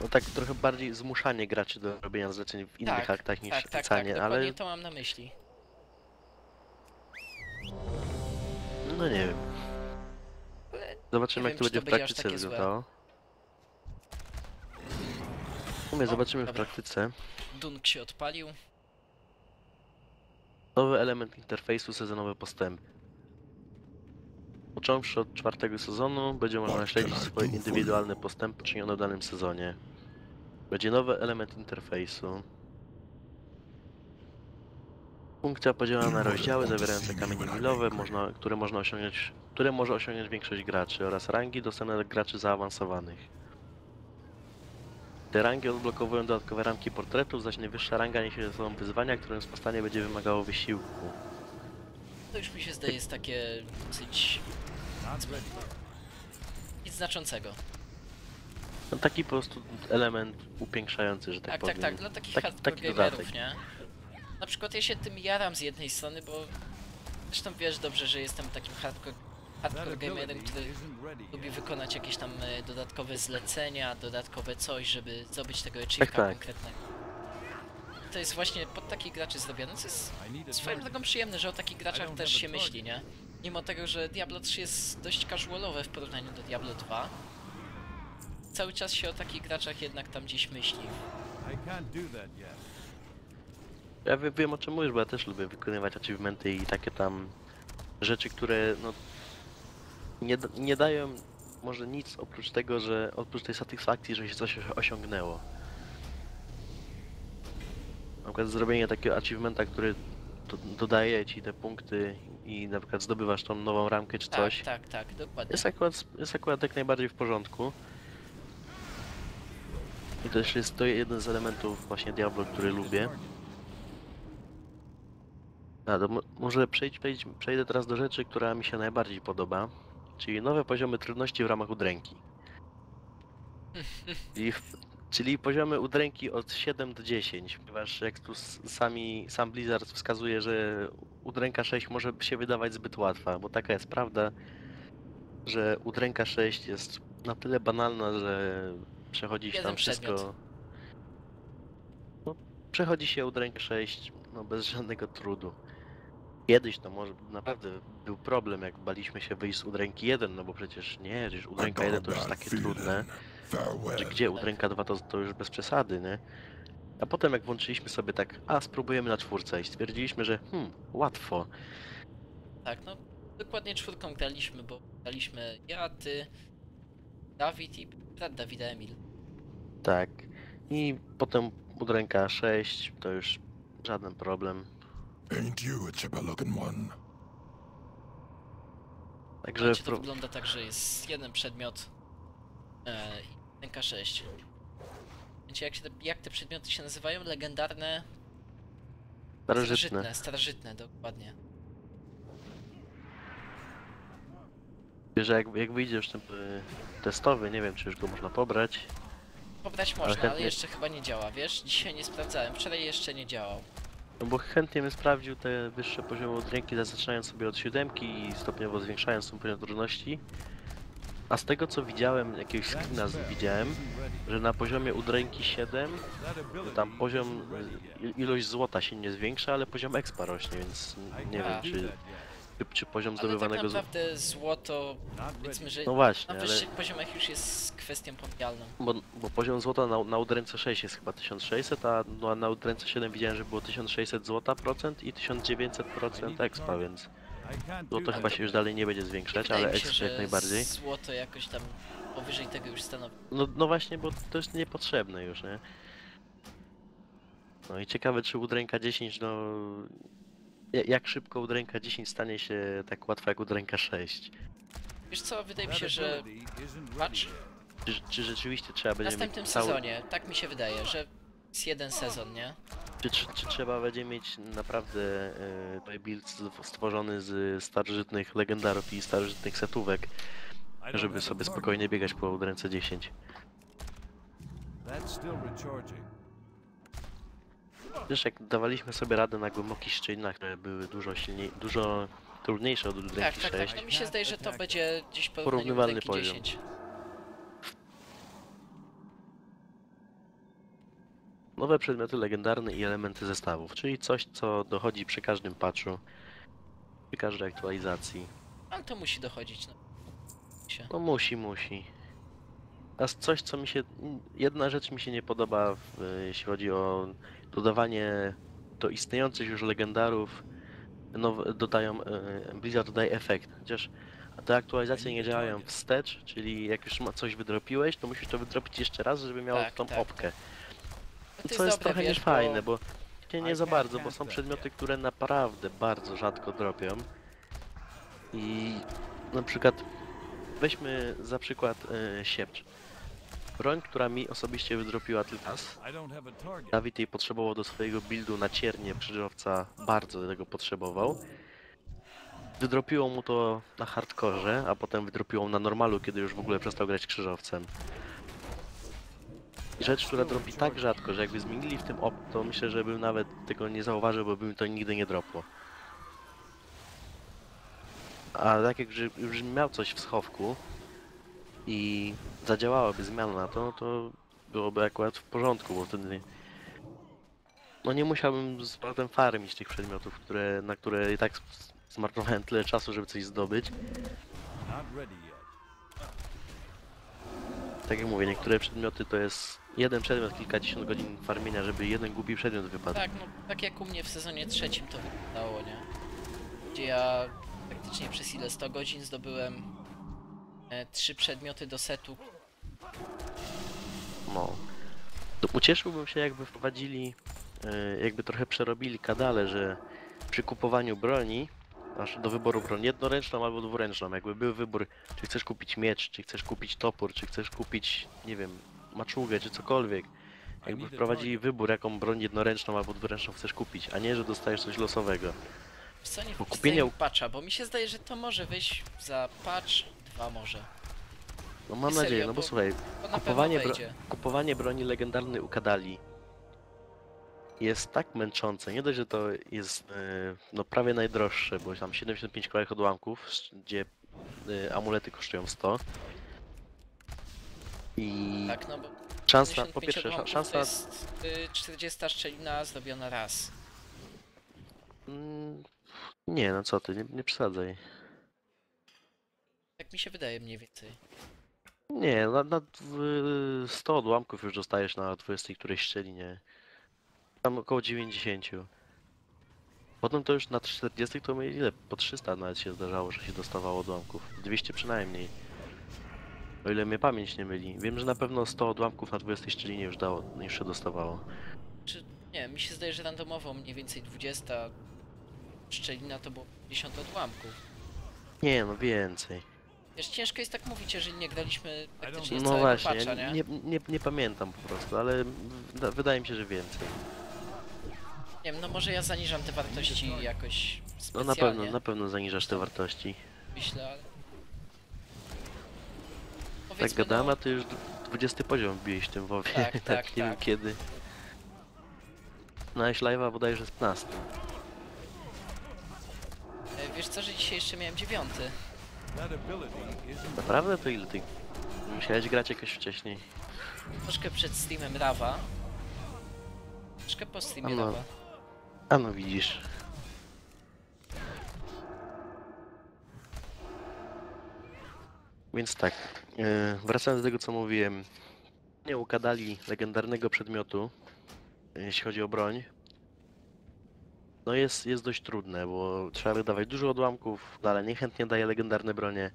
No tak, trochę bardziej zmuszanie graczy do robienia zleceń w innych tak, aktach niż tak, pisanie, tak, tak, ale... to mam na myśli. No nie wiem. Zobaczymy, nie jak wiem, to będzie w praktyce wyglądało. W sumie zobaczymy dobra. w praktyce. Dunk się odpalił. Nowy element interfejsu, sezonowe postępy. Począwszy od czwartego sezonu, będzie można śledzić swoje indywidualne postępy czynione w danym sezonie. Będzie nowy element interfejsu. Funkcja podzielona na rozdziały zawierające kamienie milowe, można, które, można osiągnąć, które może osiągnąć większość graczy oraz rangi dostępne dla graczy zaawansowanych. Te rangi odblokowują dodatkowe ramki portretów, zaś najwyższa ranga niesie ze sobą wyzwania, którym spostanie będzie wymagało wysiłku. To już mi się zdaje jest takie dosyć Nic znaczącego. No taki po prostu element upiększający, że tak, tak powiem. Tak, tak, dla takich tak, hardcore taki gamerów, nie? Na przykład ja się tym jaram z jednej strony, bo zresztą wiesz dobrze, że jestem takim hardcore, hardcore gamerem, który lubi wykonać jakieś tam dodatkowe zlecenia, dodatkowe coś, żeby zdobyć tego achievementa tak, tak. konkretnego. To jest właśnie pod takich graczy zrobione, co jest swoją drogą przyjemne, że o takich graczach też się myśli, nie? Mimo tego, że Diablo trzy jest dość casualowe w porównaniu do Diablo dwa, cały czas się o takich graczach jednak tam gdzieś myśli. Ja wiem, o czym mówisz, bo ja też lubię wykonywać achievementy i takie tam rzeczy, które no nie, nie dają może nic oprócz tego, że oprócz tej satysfakcji, że się coś osiągnęło. Na przykład zrobienie takiego achievementa, który do, dodaje ci te punkty i na przykład zdobywasz tą nową ramkę czy coś. Tak, tak, tak, dokładnie. Jest akurat, jest akurat jak najbardziej w porządku. I to jest to jeden z elementów właśnie Diablo, który lubię. A, to może przejdź, przejdź, przejdę teraz do rzeczy, która mi się najbardziej podoba. Czyli nowe poziomy trudności w ramach udręki. I w... Czyli poziomy udręki od siedem do dziesięciu, ponieważ jak tu sami, sam Blizzard wskazuje, że udręka sześć może się wydawać zbyt łatwa, bo taka jest prawda, że udręka sześć jest na tyle banalna, że przechodzi się tam wszystko... No, przechodzi się udrękę sześć no, bez żadnego trudu. Kiedyś to może naprawdę był problem, jak baliśmy się wyjść z udręki jeden, no bo przecież nie, przecież udręka jeden to już jest takie trudne. Że gdzie udręka dwa to, to już bez przesady, nie? A potem jak włączyliśmy sobie tak, a spróbujemy na czwórce i stwierdziliśmy, że hmm, łatwo. Tak, no dokładnie czwórką graliśmy, bo graliśmy ja, ty, Dawid i brat Dawida Emil. Tak, i potem udręka sześć to już żaden problem. Także to wygląda tak, że jest jeden przedmiot. N K sześć. Wiecie, jak, się te, jak te przedmioty się nazywają? Legendarne... Starożytne. Starożytne, starożytne dokładnie. Wiesz, jak, jak wyjdzie już ten testowy, nie wiem, czy już go można pobrać. Pobrać można, ale, chętnie... ale jeszcze chyba nie działa, wiesz? Dzisiaj nie sprawdzałem, wczoraj jeszcze nie działał. No bo chętnie bym sprawdził te wyższe poziomy udręki, zaczynając sobie od siódemki i stopniowo zwiększając ten poziom trudności. A z tego co widziałem, jakiegoś screena widziałem, że na poziomie udręki siedem, tam poziom, ilość złota się nie zwiększa, ale poziom expa rośnie, więc nie A. wiem czy, czy, czy poziom ale zdobywanego złota... tak naprawdę złoto, powiedzmy, że no właśnie, na wyższych ale... poziomach już jest kwestią pomijalną. Bo, bo poziom złota na, na udręce sześć jest chyba tysiąc sześćset, a no, na udręce siedem widziałem, że było tysiąc sześćset złota procent i tysiąc dziewięćset procent expa, więc... Złoto chyba się już dalej nie będzie zwiększać, ale ekstra jak najbardziej. Złoto jakoś tam powyżej tego już stanowi. No, no właśnie, bo to jest niepotrzebne już, nie? No i ciekawe, czy udręka dziesięć, no... Jak szybko udręka dziesięć stanie się tak łatwa jak udręka sześć? Wiesz co, wydaje mi się, że... Patrz. Czy, czy rzeczywiście trzeba będzie mieć... W następnym cały... sezonie, tak mi się wydaje, że jest jeden sezon, nie? Czy, czy, czy trzeba będzie mieć naprawdę e, build stworzony z starożytnych legendarów i starożytnych setówek, żeby sobie spokojnie biegać po udręce dziesięć? Wiesz, jak dawaliśmy sobie radę na głębokich szczelinach, które były dużo silniej, dużo trudniejsze od udręki sześć. Tak, tak, tak. No mi się zdaje, że to będzie gdzieś porównywalny poziom. Nowe przedmioty legendarne i elementy zestawów, czyli coś, co dochodzi przy każdym patchu, przy każdej aktualizacji. Ale to musi dochodzić. No, no musi, musi. A coś, co mi się... Jedna rzecz mi się nie podoba, w, jeśli chodzi o dodawanie do istniejących już legendarów, now, dodają... Blizzard dodaje efekt, chociaż te aktualizacje nie działają wstecz, czyli jak już coś wydropiłeś, to musisz to wydropić jeszcze raz, żeby miało tak, tą tak, opkę. To co jest trochę niefajne, bo... Nie, nie za bardzo, bo są przedmioty, które naprawdę bardzo rzadko dropią. I na przykład... Weźmy za przykład e, siepcz. Broń, która mi osobiście wydropiła tylko raz. Dawid jej potrzebował do swojego buildu na ciernie krzyżowca, bardzo tego potrzebował. Wydropiło mu to na hardkorze, a potem wydropiło mu na normalu, kiedy już w ogóle przestał grać krzyżowcem. Rzecz, która dropi tak rzadko, że jakby zmienili w tym op, to myślę, że bym nawet tego nie zauważył, bo bym to nigdy nie dropło. A tak jak już miał coś w schowku i zadziałałaby zmiana na to, no to byłoby akurat w porządku, bo wtedy no nie musiałbym z powrotem farmić tych przedmiotów, które, na które i tak zmarnowałem tyle czasu, żeby coś zdobyć. Tak jak mówię, niektóre przedmioty to jest jeden przedmiot, kilkadziesiąt godzin farmienia, żeby jeden głupi przedmiot wypadł. Tak, no tak jak u mnie w sezonie trzecim to wyglądało, nie? Gdzie ja praktycznie przez ile sto godzin zdobyłem e, trzy przedmioty do setu. No. To ucieszyłbym się, jakby wprowadzili, e, jakby trochę przerobili kadale, że przy kupowaniu broni masz do wyboru broń jednoręczną albo dwuręczną. Jakby był wybór, czy chcesz kupić miecz, czy chcesz kupić topór, czy chcesz kupić, nie wiem, maczugę, czy cokolwiek. Jakby wprowadzili wybór, jaką broń jednoręczną albo dwuręczną chcesz kupić, a nie, że dostajesz coś losowego. Co nie kupienie patcha, bo mi się zdaje, że to może wyjść za patch dwa może. No mam serio, nadzieję, no bo, bo słuchaj, bo kupowanie, bro kupowanie broni legendarnej u kadali jest tak męczące, nie dość, że to jest yy, no prawie najdroższe, bo tam siedemdziesiąt pięć krajów odłamków, gdzie yy, amulety kosztują sto. I tak, no bo szansa, po pierwsze, szansa... To jest yy, czterdziesta szczelina zrobiona raz. Mm, nie, no co ty, nie, nie przesadzaj. Tak mi się wydaje mniej więcej. Nie, na, na sto odłamków już dostajesz na dwudziestej którejś szczelinie. Tam około dziewięćdziesiąt. Potem to już na czterdziestej to my ile? Po trzysta nawet się zdarzało, że się dostawało odłamków. dwieście przynajmniej. O ile mnie pamięć nie myli. Wiem, że na pewno sto odłamków na dwudziestej szczelinie już dało, już się dostawało. Czy nie, mi się zdaje, że randomowo mniej więcej dwudziesta szczelina to było pięćdziesiąt odłamków. Nie, no więcej. Wiesz, ciężko jest tak mówić, jeżeli nie graliśmy praktycznie no całego właśnie, patcha, nie? Nie, nie, nie pamiętam po prostu, ale da, wydaje mi się, że więcej. Nie wiem, no może ja zaniżam te wartości jakoś specjalnie. No na pewno, na pewno zaniżasz te wartości. Myślę, ale... Powiedzmy, tak gadam, no... a ty już dwudziesty poziom wbiłeś w tym WoWie, tak, tak, tak, nie tak. Wiem kiedy. Na live'a bodajże z piętnaście. Wiesz co, że dzisiaj jeszcze miałem dziewiąty. Naprawdę to ile ty? Musiałeś grać jakoś wcześniej. Troszkę przed streamem Rawa. Troszkę po streamie ano. Rawa. A no widzisz. Więc tak, yy, wracając do tego co mówiłem. Nie ukadali legendarnego przedmiotu, jeśli chodzi o broń. No jest, jest dość trudne, bo trzeba wydawać dużo odłamków, ale niechętnie daje legendarne bronie.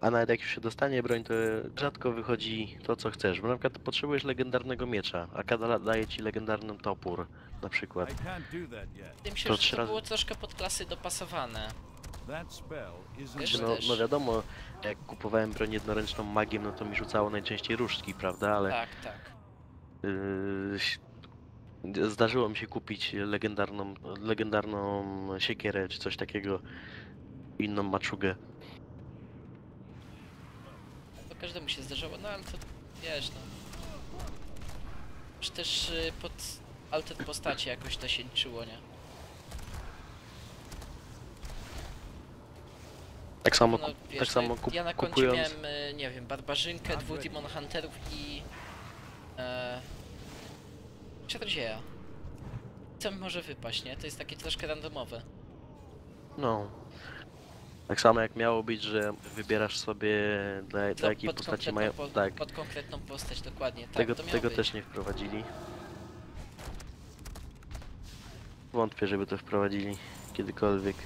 A nawet jak już się dostanie broń, to rzadko wychodzi to, co chcesz. Bo na przykład potrzebujesz legendarnego miecza, a kadala daje ci legendarny topór, na przykład. Tym się, to, że to było troszkę pod klasy dopasowane. No, no wiadomo, jak kupowałem broń jednoręczną magiem, no to mi rzucało najczęściej różdżki, prawda? Ale... Tak, tak. Yy... Zdarzyło mi się kupić legendarną, legendarną siekierę czy coś takiego, inną maczugę. To każdemu się zdarzało, no ale to wiesz, no. Czy też pod alter postaci jakoś to się liczyło, nie? Tak samo, no, wiesz, tak samo kup, ja na koncie kupując... miałem, nie wiem, barbarzynkę, dwóch Demon Hunterów i... E... Czarodzieja. Co mi może wypaść, nie? To jest takie troszkę randomowe. No. Tak samo jak miało być, że wybierasz sobie dla, dla jakiej postaci mają... Po, tak. Pod konkretną postać, dokładnie. Tak, tego to tego też nie wprowadzili. Wątpię, żeby to wprowadzili kiedykolwiek.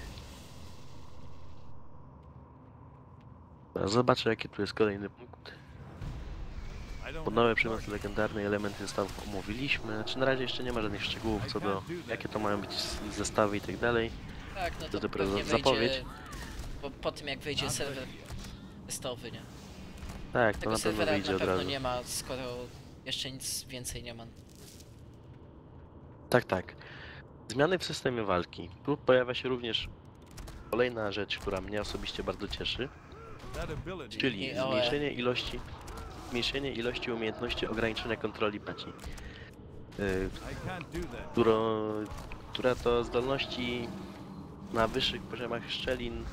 Zobaczę, jaki tu jest kolejny punkt. Pod nowe przedmioty legendarne elementy zestawów omówiliśmy. Znaczy na razie jeszcze nie ma żadnych szczegółów co do jakie to mają być zestawy i tak dalej. Tak, no to, to dopiero pewnie zapowiedź. Wejdzie, bo po tym jak wyjdzie serwer testowy, nie? Tak, tego to na pewno wyjdzie od razu. Na pewno nie ma, skoro jeszcze nic więcej nie ma. Tak, tak. Zmiany w systemie walki. Tu pojawia się również Kolejna rzecz, która mnie osobiście bardzo cieszy, czyli zmniejszenie ilości, zmniejszenie ilości umiejętności ograniczenia kontroli beci, yy, którą, która to zdolności na wyższych poziomach szczelin.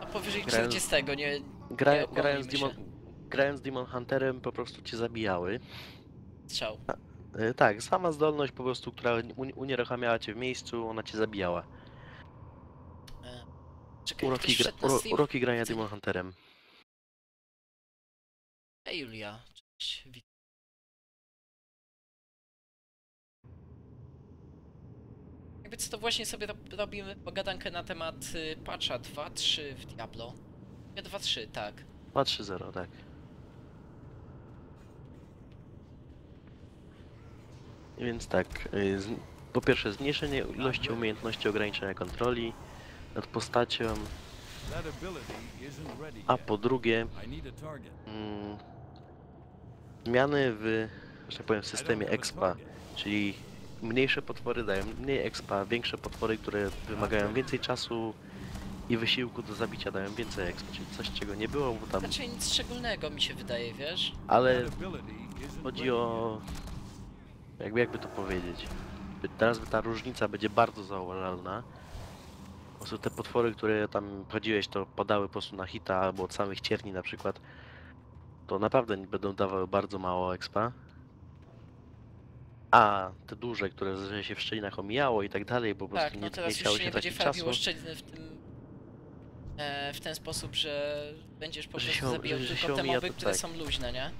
A powyżej czterdziestego nie, gra, nie grając, Demon, grając Demon Hunterem po prostu cię zabijały. Strzał. A, yy, tak, sama zdolność po prostu, która unieruchamiała cię w miejscu, ona cię zabijała. Czekaj, uroki, gra, uro, uroki grania Demon Hunterem. Hej Julia, cześć, witam. Jakby co, to właśnie sobie robimy pogadankę na temat y, patcha dwa kropka trzy w Diablo. dwa kropka trzy, tak. dwa kropka trzy kropka zero, tak. Więc tak, y, z, po pierwsze zmniejszenie ilości umiejętności ograniczenia kontroli nad postacią, a po drugie mm, zmiany w, że tak powiem, w systemie expa, czyli mniejsze potwory dają mniej expa, większe potwory, które wymagają więcej czasu i wysiłku do zabicia, dają więcej expa, czyli coś, czego nie było, bo tam... Znaczy nic szczególnego mi się wydaje, wiesz? Ale chodzi o... jakby, jakby to powiedzieć. Teraz ta różnica będzie bardzo zauważalna. Po prostu te potwory, które tam chodziłeś, to padały po prostu na hita albo od samych cierni na przykład, to naprawdę będą dawały bardzo mało expa. A te duże, które się w szczelinach omijało i tak dalej, bo po prostu tak, nie, no teraz nie chciały się tracić czasu. Tak, teraz w tym e, w ten sposób, że będziesz po prostu się, zabijał że, tylko że te moby, to, które tak. są luźne, nie?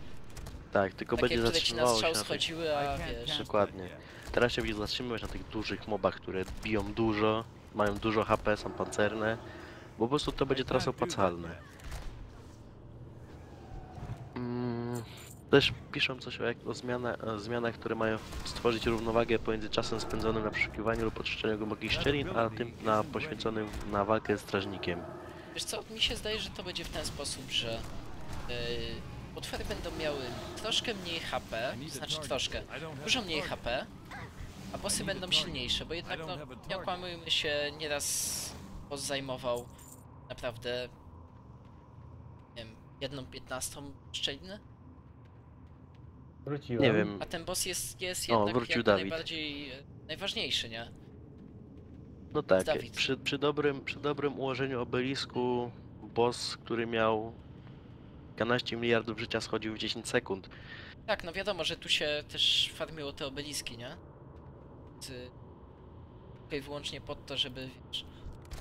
Tak, tylko Takie, będzie zatrzymywało się na tych... schodziły, a wiesz... Dokładnie. Teraz się będzie zatrzymywać na tych dużych mobach, które biją dużo, mają dużo H P, są pancerne, bo po prostu to będzie teraz opłacalne. Mm, też piszą coś o, o, zmianach, o zmianach, które mają stworzyć równowagę pomiędzy czasem spędzonym na przeszukiwaniu lub oczyszczeniu głębokich szczelin, a tym na poświęconym na walkę z strażnikiem. Wiesz co, mi się zdaje, że to będzie w ten sposób, że yy, potwory będą miały troszkę mniej H P, znaczy troszkę, dużo mniej H P, a bossy będą silniejsze, bo jednak, no, nie okłamujmy się, nieraz boss zajmował naprawdę, nie wiem, jedną piętnastą szczelinę? Wróciłem. Nie wiem. A ten boss jest, jest jednak o, jak najbardziej najważniejszy, nie? No tak, przy, przy, dobrym, przy dobrym ułożeniu obelisku boss, który miał kilkanaście miliardów życia, schodził w dziesięć sekund. Tak, no wiadomo, że tu się też farmiło te obeliski, nie? I wyłącznie pod to, żeby, wiesz...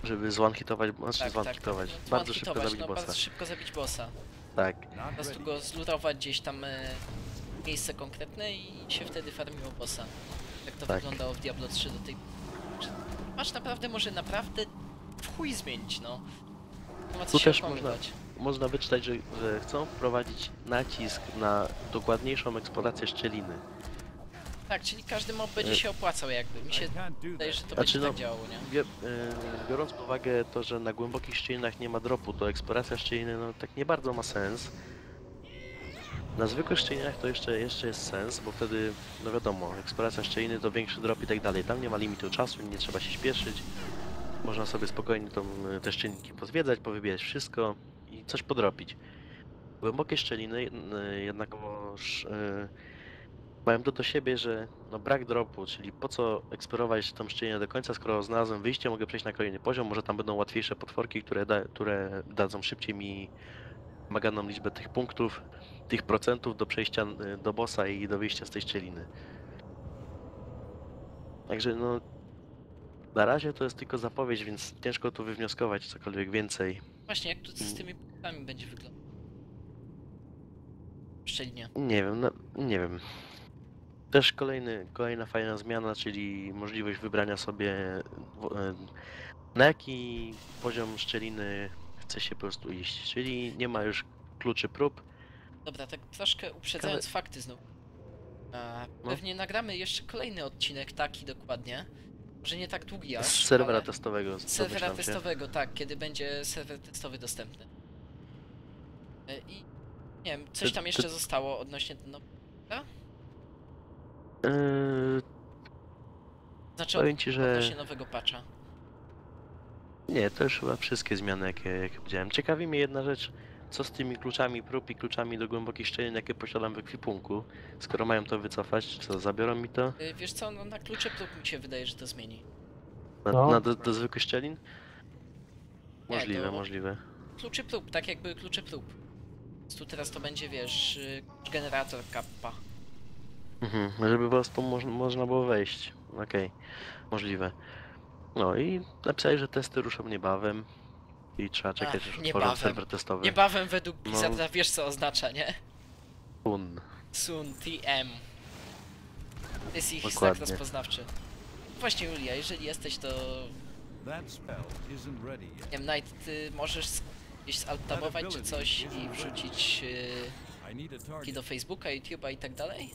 Żeby zwanhitować, znaczy tak, zwanhitować, tak, tak. bardzo szybko zabić no, bossa. Bardzo szybko zabić bossa. Tak. Po prostu go zlutować gdzieś tam e, miejsce konkretne i się wtedy farmiło bossa. Jak to tak. wyglądało w Diablo trzy do tej... Masz naprawdę, może naprawdę w chuj zmienić, no. No ma co tu się też można, można wyczytać, że, że chcą wprowadzić nacisk na dokładniejszą eksplorację szczeliny. Tak, czyli każdy mob będzie się opłacał jakby, mi się wydaje, że to znaczy, będzie no, tak działało, nie? Biorąc pod uwagę to, że na głębokich szczelinach nie ma dropu, to eksploracja szczeliny no tak nie bardzo ma sens. Na zwykłych szczelinach to jeszcze, jeszcze jest sens, bo wtedy, no wiadomo, eksploracja szczeliny to większy drop i tak dalej, tam nie ma limitu czasu, nie trzeba się śpieszyć. Można sobie spokojnie tą, te szczelinki pozwiedzać, powybierać wszystko i coś podrobić. Głębokie szczeliny jednakowo... Mają to do siebie, że no brak dropu, czyli po co eksplorować tą szczelinę do końca, skoro znalazłem wyjście, mogę przejść na kolejny poziom, może tam będą łatwiejsze potworki, które, da, które dadzą szybciej mi wymaganą liczbę tych punktów, tych procentów do przejścia do bossa i do wyjścia z tej szczeliny. Także no, na razie to jest tylko zapowiedź, więc ciężko tu wywnioskować cokolwiek więcej. Właśnie, jak tu z tymi punktami będzie wyglądać? Szczelinie. Nie wiem, no, nie wiem. Też kolejny, kolejna fajna zmiana, czyli możliwość wybrania sobie, na jaki poziom szczeliny chce się po prostu iść, czyli nie ma już kluczy prób. Dobra, tak troszkę uprzedzając Kale... fakty znowu. A, no. Pewnie nagramy jeszcze kolejny odcinek, taki dokładnie, może nie tak długi aż. Z serwera ale... testowego. Z serwera testowego, tak, kiedy będzie serwer testowy dostępny. I nie wiem, coś tam jeszcze to... zostało odnośnie no... Znaczy, od, ci, że... odnośnie nowego patcha. Nie, to już chyba wszystkie zmiany, jakie, jakie widziałem. Ciekawi mnie jedna rzecz, co z tymi kluczami prób i kluczami do głębokich szczelin, jakie posiadam w ekwipunku. Skoro mają to wycofać, co, zabiorą mi to? Wiesz co, no, na klucze prób mi się wydaje, że to zmieni. Na, no. na do, do zwykłych szczelin? Możliwe, nie, to... możliwe. Kluczy prób, tak jak były klucze prób. Tu teraz to będzie, wiesz, generator kappa. Mhm, żeby po prostu mo można było wejść. Okej, okay. Możliwe. No i napisali, że testy ruszą niebawem i trzeba czekać, aż otworzą serwer testowy. Niebawem według Blizzarda, no, wiesz co oznacza, nie? Soon. Soon, T M. To jest ich znak rozpoznawczy. Właśnie, Julia, jeżeli jesteś, to... Nie wiem, Knight, ty możesz gdzieś zaltabować czy coś i wrzucić yy, do Facebooka, YouTube'a i tak dalej?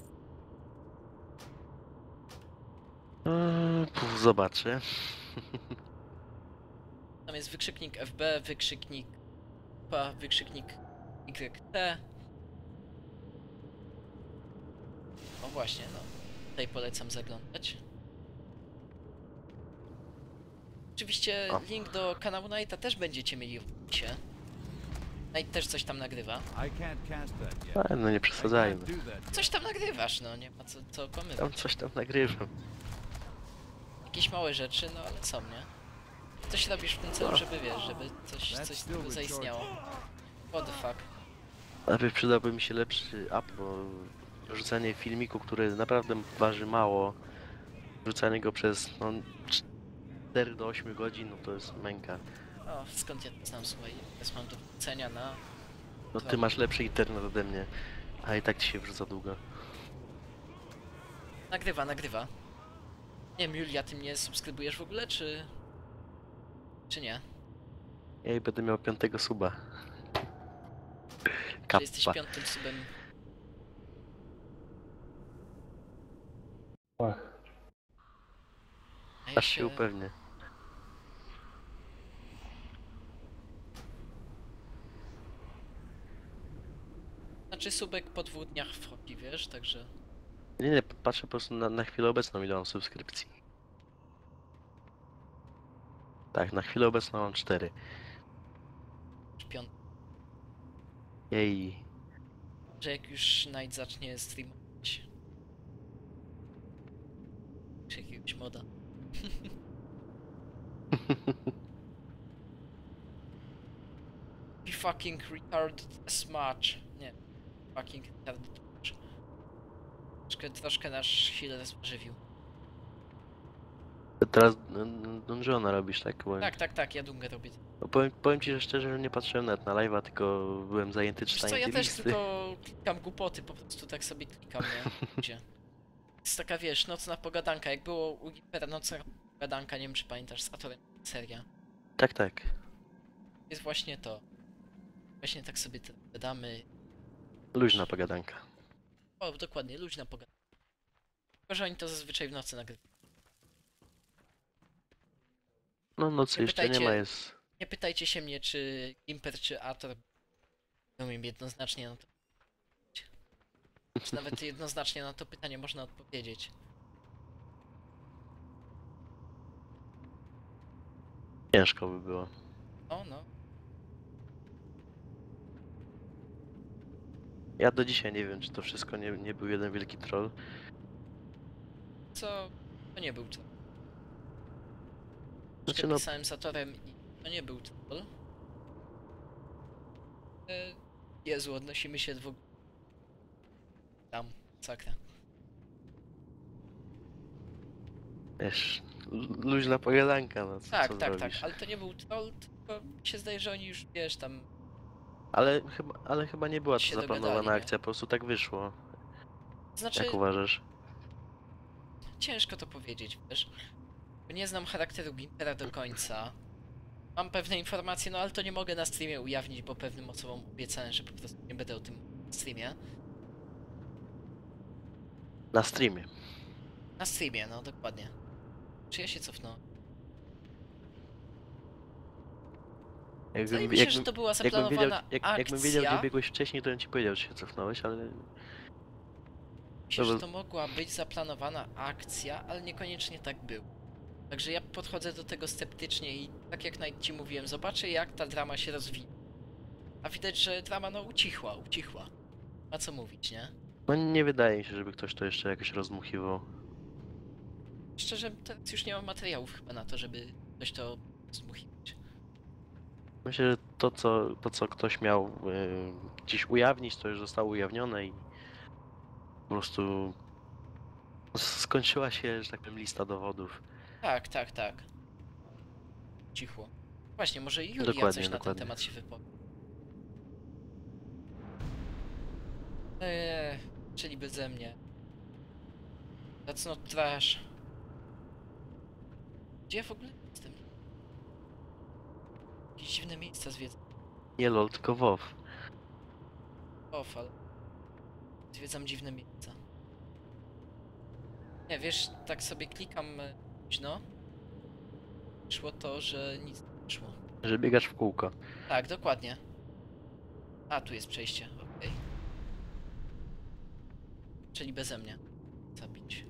Eee, zobaczę. Tam jest wykrzyknik F B, wykrzyknik P, wykrzyknik Y T. No właśnie, no. Tutaj polecam zaglądać. Oczywiście o. link do kanału Knighta też będziecie mieli w opisie. Knight też coś tam nagrywa. A, no nie przesadzajmy. Coś tam nagrywasz, no nie ma co, co pomylić. Tam coś tam nagrywam. Jakieś małe rzeczy, no ale co mnie? Coś robisz w tym celu, żeby wiesz, żeby coś, coś z tego zaistniało. What the fuck. Najpierw przydałby mi się lepszy app, bo rzucanie filmiku, który naprawdę waży mało, rzucanie go przez no, cztery do ośmiu godzin, no to jest męka. O, skąd ja to znam, słuchaj? Teraz mam do wrzucenia na... No ty masz lepszy internet ode mnie, a i tak ci się wrzuca długo. Nagrywa, nagrywa. Nie wiem, Julia, ty mnie subskrybujesz w ogóle, czy... czy nie? Ja jej będę miał piątego suba. Kappa. Ty jesteś piątym subem. Ach. Ja aż się, się upewnię. Znaczy subek po dwóch dniach w hoki, wiesz, także... Nie, nie, patrzę po prostu na, na chwilę obecną, ile mam subskrypcji. Tak, na chwilę obecną mam cztery. Piąt. Jej. Że jak już Knight zacznie streamować... Czy jakiegoś moda. Be fucking retarded as much. Nie, fucking retarded. Troszkę, troszkę nasz chwilę nas pożywił. Teraz dungeona robisz, tak? Powiem. Tak, tak, tak, ja dungę robię. Powiem, powiem ci, że szczerze, że nie patrzyłem nawet na live'a, tylko byłem zajęty czytaniem listy. Ja też tylko klikam głupoty, po prostu tak sobie klikam, nie? To jest taka, wiesz, nocna pogadanka, jak było u Gipera nocna pogadanka, nie wiem czy pamiętasz, z Atorem, seria. Tak, tak. Jest właśnie to. Właśnie tak sobie gadamy. Luźna pogadanka. O, dokładnie, luźna pogadanka. Tylko że oni to zazwyczaj w nocy nagrywają. No nocy nie jeszcze pytajcie, nie ma jest. Nie pytajcie się mnie, czy Gimper, czy Ator umiem jednoznacznie na to czy nawet jednoznacznie na to pytanie można odpowiedzieć. Ciężko by było. O, no. Ja do dzisiaj nie wiem, czy to wszystko nie, nie był jeden wielki troll. Co? To nie był troll. Znaczy, no... Pisałem z Atorem i to nie był troll. Jezu, odnosimy się w ogóle. Tam, sakra. Wiesz, luźna pogadanka, no co, tak, co tak, zrobisz? Tak, ale to nie był troll, tylko się zdaje, że oni już, wiesz, tam... Ale chyba, ale chyba nie była to zaplanowana akcja, po prostu tak wyszło. Znaczy... Jak uważasz? Ciężko to powiedzieć, wiesz. Nie znam charakteru Gimpera do końca. Mam pewne informacje, no ale to nie mogę na streamie ujawnić, bo pewnym osobom obiecałem, że po prostu nie będę o tym na streamie. Na streamie. Na streamie, no dokładnie. Czy ja się cofnąłem? Jakbym, myślę, jakbym, że to była zaplanowana jakbym wiedział, jak, akcja. Jakbym wiedział, że biegłeś wcześniej, to bym ci powiedział, że się cofnąłeś, ale... Myślę, no, że to mogła być zaplanowana akcja, ale niekoniecznie tak było. Także ja podchodzę do tego sceptycznie i tak jak ci mówiłem, zobaczę jak ta drama się rozwinie. A widać, że drama no ucichła, ucichła. A co mówić, nie? No nie wydaje mi się, żeby ktoś to jeszcze jakoś rozmuchiwał. Szczerze, teraz już nie mam materiałów chyba na to, żeby ktoś to rozmuchiwać. Myślę, że to co, to, co ktoś miał yy, gdzieś ujawnić, to już zostało ujawnione i po prostu skończyła się, że tak powiem, lista dowodów. Tak, tak, tak. Cichło. Właśnie, może Julia dokładnie, coś dokładnie. na ten temat się wypowie. Eee, czyli bez mnie. That's not trash. Gdzie ja w ogóle jestem? Jakieś dziwne miejsca zwiedzam. Nie lol, tylko WoW. WoW, ale... Zwiedzam dziwne miejsca. Nie, wiesz, tak sobie klikam... No. Wyszło to, że nic nie wyszło. Że biegasz w kółko. Tak, dokładnie. A, tu jest przejście, okej. Czyli beze mnie. Zabić.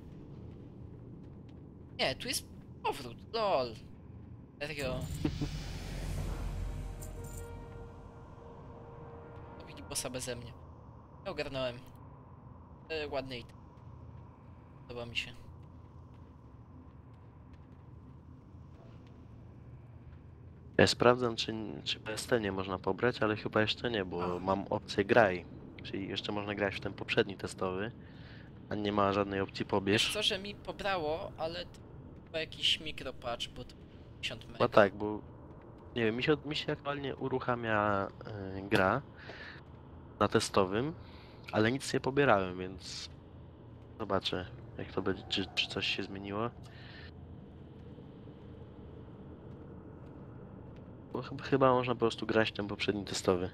Nie, tu jest powrót, lol. Serio. Robili bossa beze mnie. Ja ogarnąłem. E, ładny item. Podoba mi się. Ja sprawdzam, czy, czy P S T nie można pobrać, ale chyba jeszcze nie, bo mam opcję graj. Czyli jeszcze można grać w ten poprzedni testowy, a nie ma żadnej opcji pobierz. Wiesz co, że mi pobrało, ale to chyba jakiś mikropatch, bo to pięćdziesiąt mega. No tak, bo nie wiem, mi się, mi się aktualnie uruchamia yy, gra na testowym, ale nic nie pobierałem, więc zobaczę jak to będzie, czy, czy coś się zmieniło. Bo chyba, chyba można po prostu grać ten poprzedni testowy.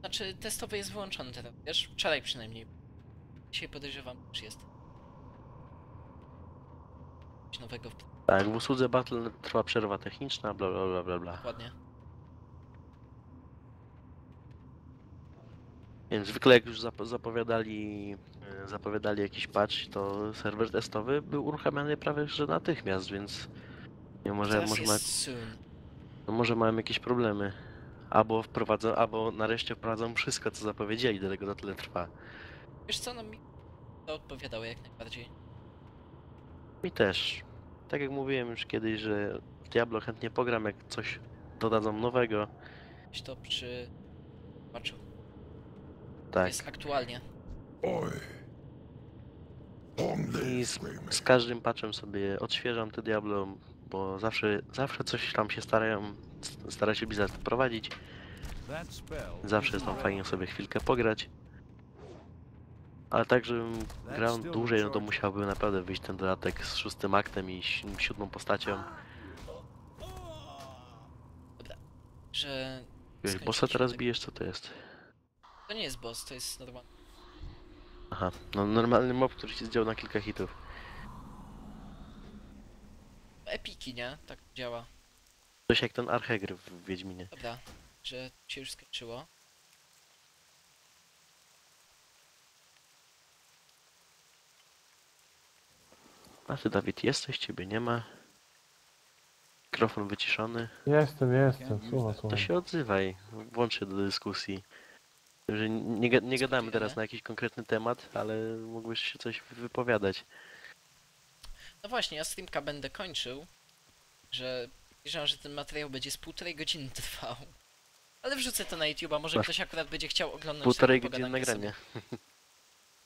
Znaczy testowy jest wyłączony teraz, wiesz? Wczoraj przynajmniej. Dzisiaj podejrzewam, że jest. Coś nowego w... Tak, w usłudze Battle trwa przerwa techniczna, bla bla bla bla bla. Dokładnie. Więc zwykle jak już zap zapowiadali, zapowiadali jakiś patch, to serwer testowy był uruchamiany prawie że natychmiast, więc... Nie, może, może, ma... no, może mają jakieś problemy. Albo wprowadzą, albo nareszcie wprowadzą wszystko, co zapowiedzieli, dlatego to tyle trwa. Wiesz co, no mi to odpowiadało jak najbardziej. Mi też. Tak jak mówiłem już kiedyś, że w Diablo chętnie pogram, jak coś dodadzą nowego. Coś to przy... Patrzu. Tak. Jest aktualnie. I z, z każdym patchem sobie odświeżam te Diablo, bo zawsze, zawsze coś tam się starają, stara się Blizzard prowadzić. Zawsze jest tam fajnie sobie chwilkę pograć. Ale tak, żebym grał dłużej, no to musiałby naprawdę wyjść ten dodatek z szóstym aktem i siódmą postacią. Dobra, że... Bossa teraz bijesz, co to jest? To nie jest boss, to jest normalny. Aha, no normalny mob, który się zdział na kilka hitów. Epiki, nie? Tak działa. Coś jak ten archegry w Wiedźminie. Dobra, że się już skończyło. A ty, Dawid, jesteś? Ciebie nie ma. Mikrofon wyciszony. Jestem, jestem. Słucham, słucham. To się odzywaj, włącz się do dyskusji. Że nie, nie gadamy teraz na jakiś konkretny temat, ale mógłbyś się coś wypowiadać. No właśnie, ja streamka będę kończył, że wierzę, że ten materiał będzie z półtorej godziny trwał. Ale wrzucę to na YouTube'a, może Masz. ktoś akurat będzie chciał oglądać... Półtorej godziny nagrania.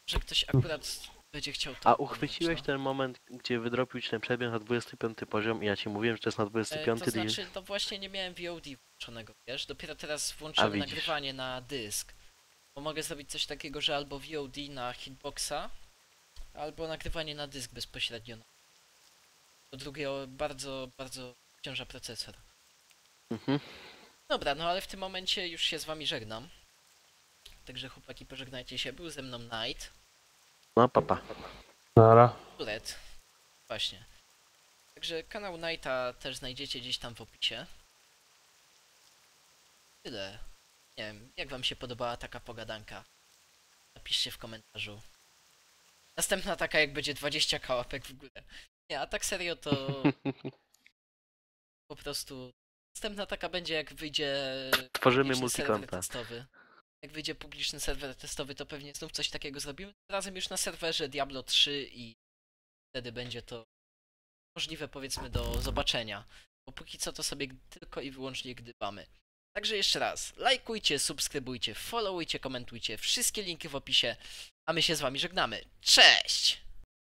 Może ktoś akurat będzie chciał to... A uchwyciłeś oglądać, ten moment, gdzie wydropił ci ten przedmiot na dwudziesty piąty poziom i ja ci mówiłem, że to jest na dwudziesty piąty. E, to znaczy, to właśnie nie miałem V O D włączonego, wiesz? Dopiero teraz włączyłem nagrywanie na dysk. Bo mogę zrobić coś takiego, że albo V O D na hitboxa, albo nagrywanie na dysk bezpośrednio. To drugie bardzo, bardzo cięża procesor. Mhm. Dobra, no ale w tym momencie już się z wami żegnam. Także chłopaki, pożegnajcie się. Był ze mną Night. No, papa. Nara. Turet. Właśnie. Także kanał Nighta też znajdziecie gdzieś tam w opisie. Tyle. Nie wiem, jak wam się podobała taka pogadanka? Napiszcie w komentarzu. Następna taka, jak będzie dwadzieścia ka łapek w górę. Nie, a tak serio to... Po prostu... Następna taka będzie, jak wyjdzie... Tworzymy multikonta. Jak wyjdzie publiczny serwer testowy, to pewnie znów coś takiego zrobimy. Razem już na serwerze Diablo trzy i... Wtedy będzie to... Możliwe, powiedzmy, do zobaczenia. Bo póki co to sobie tylko i wyłącznie gdybamy. Także jeszcze raz, lajkujcie, subskrybujcie, followujcie, komentujcie. Wszystkie linki w opisie, a my się z wami żegnamy. Cześć!